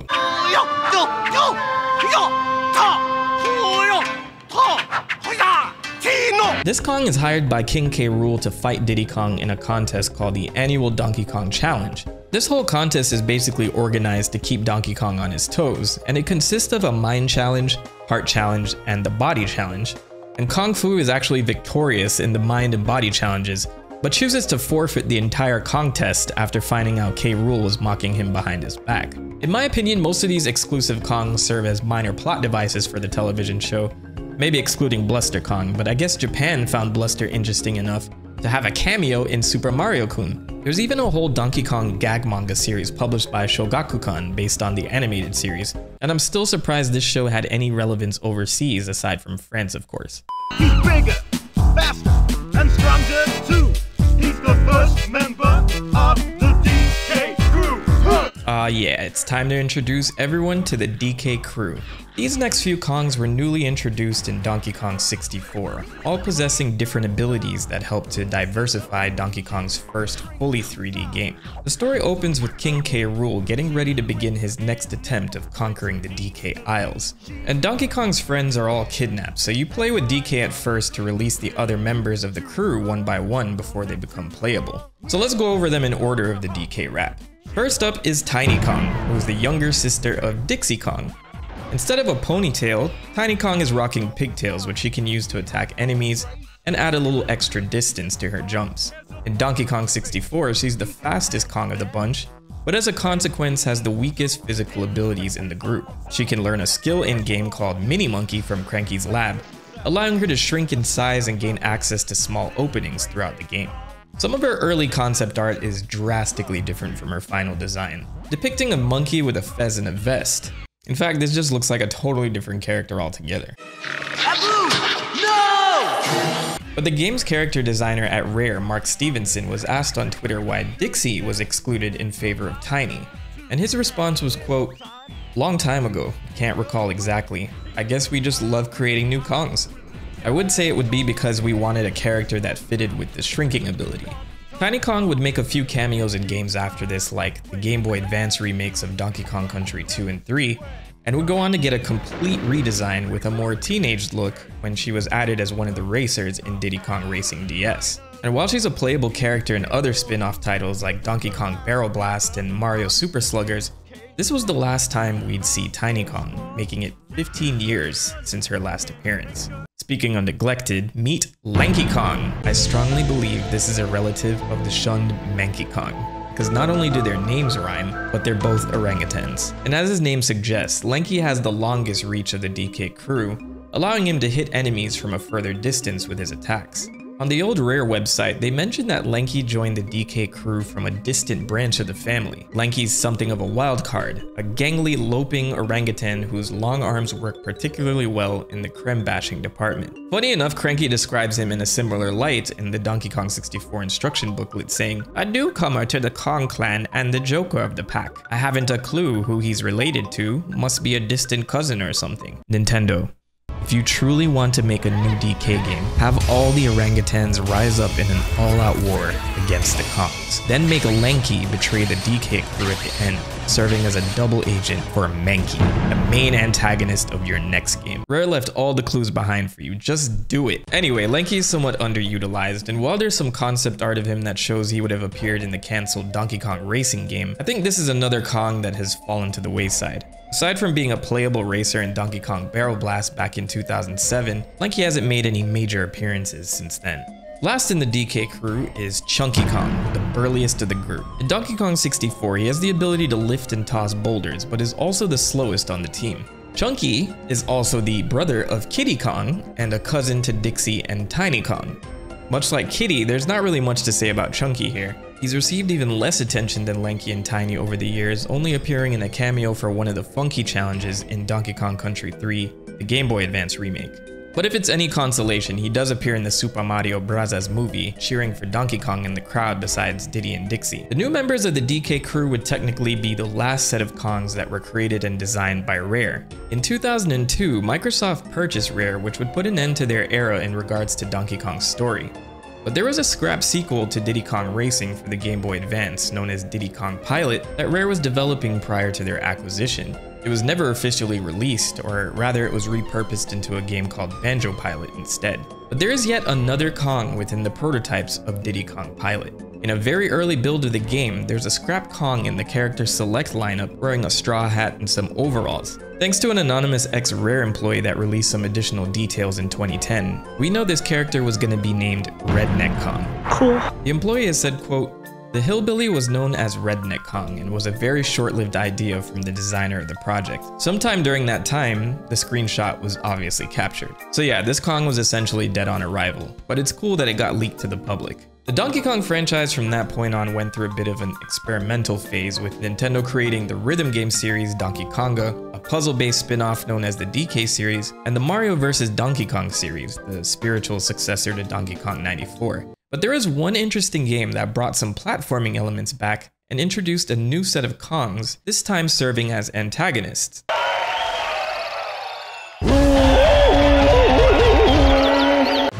This Kong is hired by King K. Rool to fight Diddy Kong in a contest called the Annual Donkey Kong Challenge. This whole contest is basically organized to keep Donkey Kong on his toes, and it consists of a mind challenge, heart challenge, and the body challenge. And Kong Fu is actually victorious in the mind and body challenges, but chooses to forfeit the entire contest after finding out K. Rool was mocking him behind his back. In my opinion, most of these exclusive Kongs serve as minor plot devices for the television show, maybe excluding Bluster Kong, but I guess Japan found Bluster interesting enough to have a cameo in Super Mario-kun. There's even a whole Donkey Kong gag manga series published by Shogakukan based on the animated series, and I'm still surprised this show had any relevance overseas aside from France, of course. He's bigger, faster, and stronger too. He's the first member of the DK crew. Yeah, it's time to introduce everyone to the DK crew. These next few Kongs were newly introduced in Donkey Kong 64, all possessing different abilities that helped to diversify Donkey Kong's first fully 3D game. The story opens with King K. Rool getting ready to begin his next attempt of conquering the DK Isles. And Donkey Kong's friends are all kidnapped, so you play with DK at first to release the other members of the crew one by one before they become playable. So let's go over them in order of the DK rap. First up is Tiny Kong, who's the younger sister of Dixie Kong. Instead of a ponytail, Tiny Kong is rocking pigtails, which she can use to attack enemies and add a little extra distance to her jumps. In Donkey Kong 64, she's the fastest Kong of the bunch, but as a consequence has the weakest physical abilities in the group. She can learn a skill in-game called Mini Monkey from Cranky's lab, allowing her to shrink in size and gain access to small openings throughout the game. Some of her early concept art is drastically different from her final design, depicting a monkey with a fez and a vest. In fact, this just looks like a totally different character altogether. No! But the game's character designer at Rare, Mark Stevenson, was asked on Twitter why Dixie was excluded in favor of Tiny, and his response was, quote, "Long time ago, can't recall exactly. I guess we just love creating new Kongs. I would say it would be because we wanted a character that fitted with the shrinking ability." Tiny Kong would make a few cameos in games after this, like the Game Boy Advance remakes of Donkey Kong Country 2 and 3, and would go on to get a complete redesign with a more teenaged look when she was added as one of the racers in Diddy Kong Racing DS. And while she's a playable character in other spin-off titles like Donkey Kong Barrel Blast and Mario Super Sluggers, this was the last time we'd see Tiny Kong, making it 15 years since her last appearance. Speaking of neglected, meet Lanky Kong. I strongly believe this is a relative of the shunned Manky Kong, because not only do their names rhyme, but they're both orangutans. And as his name suggests, Lanky has the longest reach of the DK crew, allowing him to hit enemies from a further distance with his attacks. On the old Rare website, they mentioned that Lanky joined the DK crew from a distant branch of the family. Lanky's something of a wild card, a gangly, loping orangutan whose long arms work particularly well in the creme bashing department. Funny enough, Cranky describes him in a similar light in the Donkey Kong 64 instruction booklet, saying, "A newcomer to the Kong clan and the joker of the pack. I haven't a clue who he's related to, must be a distant cousin or something." Nintendo, if you truly want to make a new DK game, have all the orangutans rise up in an all-out war against the Kongs. Then make Lanky betray the DK crew at the end, serving as a double agent for Manky, the main antagonist of your next game. Rare left all the clues behind for you, just do it. Anyway, Lanky is somewhat underutilized, and while there's some concept art of him that shows he would have appeared in the cancelled Donkey Kong Racing game, I think this is another Kong that has fallen to the wayside. Aside from being a playable racer in Donkey Kong Barrel Blast back in 2007, Lanky hasn't made any major appearances since then. Last in the DK crew is Chunky Kong, the burliest of the group. In Donkey Kong 64, he has the ability to lift and toss boulders, but is also the slowest on the team. Chunky is also the brother of Kiddy Kong and a cousin to Dixie and Tiny Kong. Much like Kiddy, there's not really much to say about Chunky here. He's received even less attention than Lanky and Tiny over the years, only appearing in a cameo for one of the funky challenges in Donkey Kong Country 3, the Game Boy Advance remake. But if it's any consolation, he does appear in the Super Mario Bros. Movie, cheering for Donkey Kong in the crowd besides Diddy and Dixie. The new members of the DK crew would technically be the last set of Kongs that were created and designed by Rare. In 2002, Microsoft purchased Rare, which would put an end to their era in regards to Donkey Kong's story. But there was a scrap sequel to Diddy Kong Racing for the Game Boy Advance, known as Diddy Kong Pilot, that Rare was developing prior to their acquisition. It was never officially released, or rather it was repurposed into a game called Banjo Pilot instead. But there is yet another Kong within the prototypes of Diddy Kong Pilot. In a very early build of the game, there's a scrap Kong in the character select lineup wearing a straw hat and some overalls. Thanks to an anonymous ex-Rare employee that released some additional details in 2010, we know this character was going to be named Redneck Kong. Cool. The employee has said, quote, "The hillbilly was known as Redneck Kong and was a very short-lived idea from the designer of the project. Sometime during that time, the screenshot was obviously captured." So yeah, this Kong was essentially dead on arrival, but it's cool that it got leaked to the public. The Donkey Kong franchise from that point on went through a bit of an experimental phase, with Nintendo creating the rhythm game series Donkey Konga, a puzzle-based spin-off known as the DK series, and the Mario vs. Donkey Kong series, the spiritual successor to Donkey Kong 94. But there is one interesting game that brought some platforming elements back and introduced a new set of Kongs, this time serving as antagonists.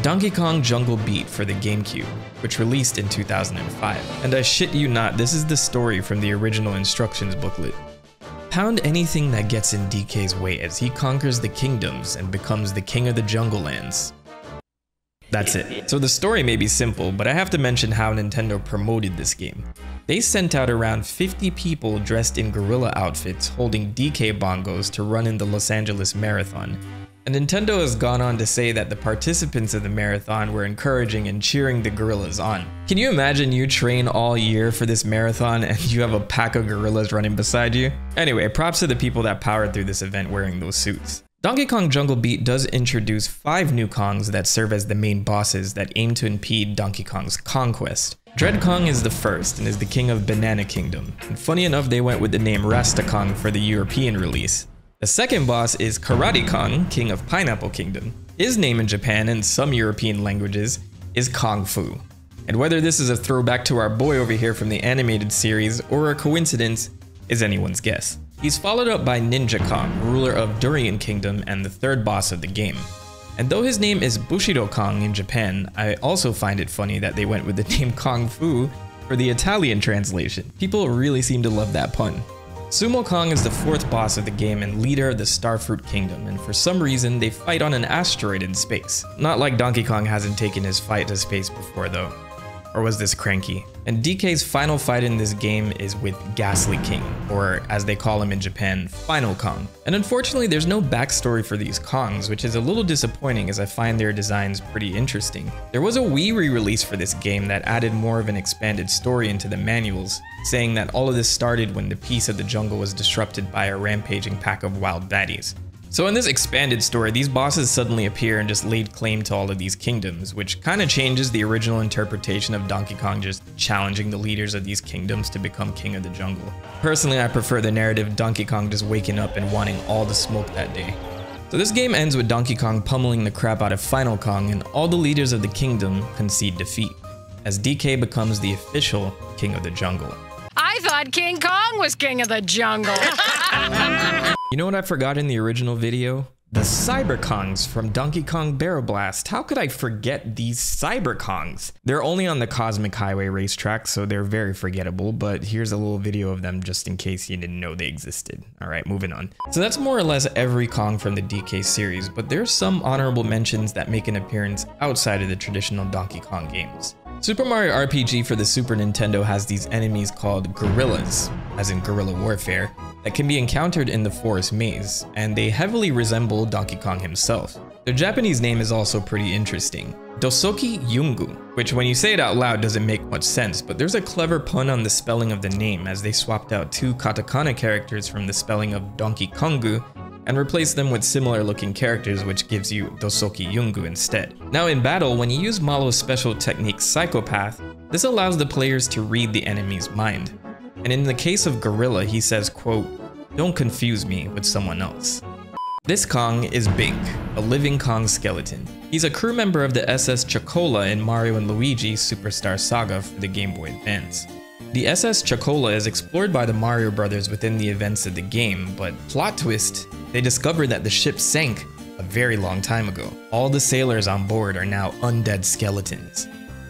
Donkey Kong Jungle Beat for the GameCube, which released in 2005. And I shit you not, this is the story from the original instructions booklet. "Pound anything that gets in DK's way as he conquers the kingdoms and becomes the king of the jungle lands." That's it. So the story may be simple, but I have to mention how Nintendo promoted this game. They sent out around 50 people dressed in gorilla outfits holding DK bongos to run in the Los Angeles Marathon. And Nintendo has gone on to say that the participants of the marathon were encouraging and cheering the gorillas on. Can you imagine you train all year for this marathon and you have a pack of gorillas running beside you? Anyway, props to the people that powered through this event wearing those suits. Donkey Kong Jungle Beat does introduce 5 new Kongs that serve as the main bosses that aim to impede Donkey Kong's conquest. Dread Kong is the first and is the king of Banana Kingdom. And funny enough, they went with the name Rasta Kong for the European release. The second boss is Karate Kong, king of Pineapple Kingdom. His name in Japan and some European languages is Kung Fu. And whether this is a throwback to our boy over here from the animated series or a coincidence is anyone's guess. He's followed up by Ninja Kong, ruler of Durian Kingdom and the third boss of the game. And though his name is Bushido Kong in Japan, I also find it funny that they went with the name Kung Fu for the Italian translation. People really seem to love that pun. Sumo Kong is the fourth boss of the game and leader of the Starfruit Kingdom, and for some reason they fight on an asteroid in space. Not like Donkey Kong hasn't taken his fight to space before though. Or was this Cranky? And DK's final fight in this game is with Ghastly King, or as they call him in Japan, Final Kong. And unfortunately there's no backstory for these Kongs, which is a little disappointing as I find their designs pretty interesting. There was a Wii re-release for this game that added more of an expanded story into the manuals, saying that all of this started when the peace of the jungle was disrupted by a rampaging pack of wild baddies. So in this expanded story, these bosses suddenly appear and just laid claim to all of these kingdoms, which kind of changes the original interpretation of Donkey Kong just challenging the leaders of these kingdoms to become king of the jungle. Personally, I prefer the narrative of Donkey Kong just waking up and wanting all the smoke that day. So this game ends with Donkey Kong pummeling the crap out of Final Kong, and all the leaders of the kingdom concede defeat, as DK becomes the official king of the jungle. I thought King Kong was king of the jungle. You know what I forgot in the original video? The Cyber Kongs from Donkey Kong Barrel Blast. How could I forget these Cyber Kongs? They're only on the Cosmic Highway racetrack, so they're very forgettable, but here's a little video of them just in case you didn't know they existed. All right, moving on. So that's more or less every Kong from the DK series, but there's some honorable mentions that make an appearance outside of the traditional Donkey Kong games. Super Mario RPG for the Super Nintendo has these enemies called gorillas, as in guerrilla warfare, that can be encountered in the forest maze, and they heavily resemble Donkey Kong himself. Their Japanese name is also pretty interesting, Dosoki Yungu, which when you say it out loud doesn't make much sense, but there's a clever pun on the spelling of the name as they swapped out 2 katakana characters from the spelling of Donkey Kongu and replace them with similar looking characters, which gives you Dosoki Yungu instead. Now in battle, when you use Malo's special technique Psychopath, this allows the players to read the enemy's mind. And in the case of Gorilla, he says, quote, "Don't confuse me with someone else." This Kong is Bink, a living Kong skeleton. He's a crew member of the SS Chocola in Mario & Luigi's Superstar Saga for the Game Boy Advance. The SS Chocola is explored by the Mario Brothers within the events of the game, but plot twist, they discovered that the ship sank a very long time ago. All the sailors on board are now undead skeletons.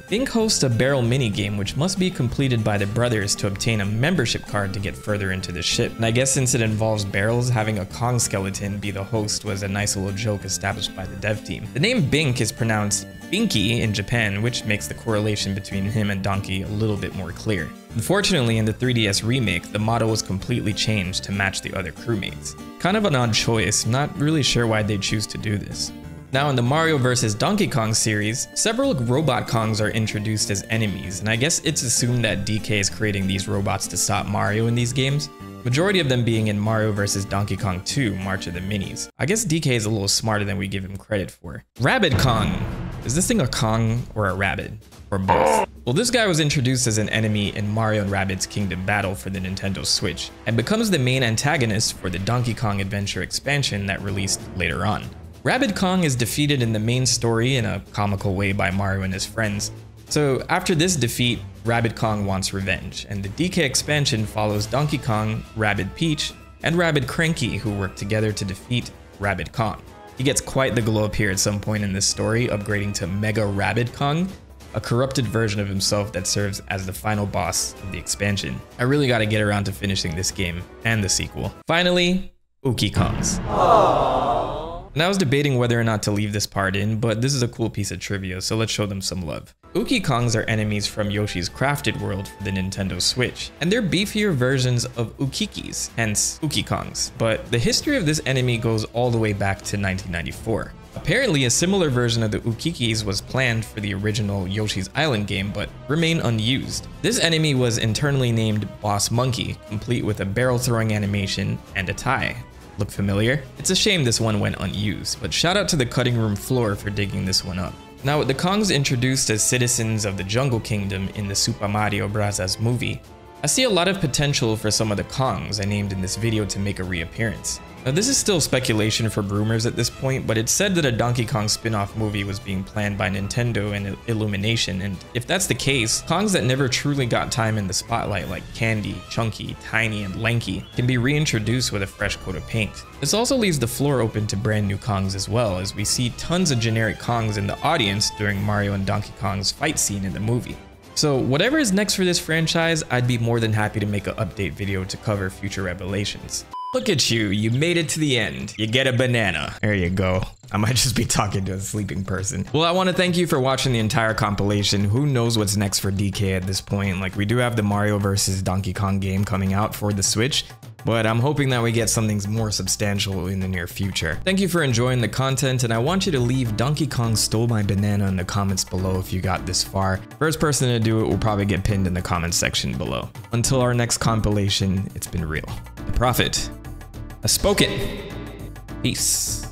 Bink hosts a barrel minigame which must be completed by the brothers to obtain a membership card to get further into the ship. And I guess since it involves barrels, having a Kong skeleton be the host was a nice little joke established by the dev team. The name Bink is pronounced Binky in Japan, which makes the correlation between him and Donkey a little bit more clear. Unfortunately, in the 3DS remake, the model was completely changed to match the other crewmates. Kind of an odd choice, not really sure why they choose to do this. Now in the Mario vs. Donkey Kong series, several robot Kongs are introduced as enemies, and I guess it's assumed that DK is creating these robots to stop Mario in these games, majority of them being in Mario vs. Donkey Kong 2 March of the Minis. I guess DK is a little smarter than we give him credit for. Rabbit Kong! Is this thing a Kong or a rabbit? Or both? Well, this guy was introduced as an enemy in Mario and Rabbids Kingdom Battle for the Nintendo Switch, and becomes the main antagonist for the Donkey Kong Adventure expansion that released later on. Rabbit Kong is defeated in the main story in a comical way by Mario and his friends. So after this defeat, Rabbit Kong wants revenge, and the DK expansion follows Donkey Kong, Rabbit Peach, and Rabbit Cranky, who work together to defeat Rabbit Kong. He gets quite the glow up here at some point in this story, upgrading to Mega Rabbit Kong, a corrupted version of himself that serves as the final boss of the expansion. I really gotta get around to finishing this game and the sequel. Finally, Ookie Kongs. Aww. And I was debating whether or not to leave this part in, but this is a cool piece of trivia, so let's show them some love. Uki Kongs are enemies from Yoshi's Crafted World for the Nintendo Switch, and they're beefier versions of Ukikis, hence Uki Kongs. But the history of this enemy goes all the way back to 1994. Apparently, a similar version of the Ukikis was planned for the original Yoshi's Island game, but remained unused. This enemy was internally named Boss Monkey, complete with a barrel-throwing animation and a tie. Look familiar? It's a shame this one went unused, but shout out to the cutting room floor for digging this one up. Now, with the Kongs introduced as citizens of the Jungle Kingdom in the Super Mario Bros. Movie, I see a lot of potential for some of the Kongs I named in this video to make a reappearance. Now, this is still speculation from rumors at this point, but it's said that a Donkey Kong spin-off movie was being planned by Nintendo and Illumination, and if that's the case, Kongs that never truly got time in the spotlight like Candy, Chunky, Tiny, and Lanky can be reintroduced with a fresh coat of paint. This also leaves the floor open to brand new Kongs as well, as we see tons of generic Kongs in the audience during Mario and Donkey Kong's fight scene in the movie. So whatever is next for this franchise, I'd be more than happy to make an update video to cover future revelations. Look at you, you made it to the end. You get a banana. There you go. I might just be talking to a sleeping person. Well, I want to thank you for watching the entire compilation. Who knows what's next for DK at this point? Like, we do have the Mario vs. Donkey Kong game coming out for the Switch, but I'm hoping that we get something more substantial in the near future. Thank you for enjoying the content, and I want you to leave Donkey Kong Stole My Banana in the comments below if you got this far. First person to do it will probably get pinned in the comments section below. Until our next compilation, it's been real. The Prophet has spoken. Peace.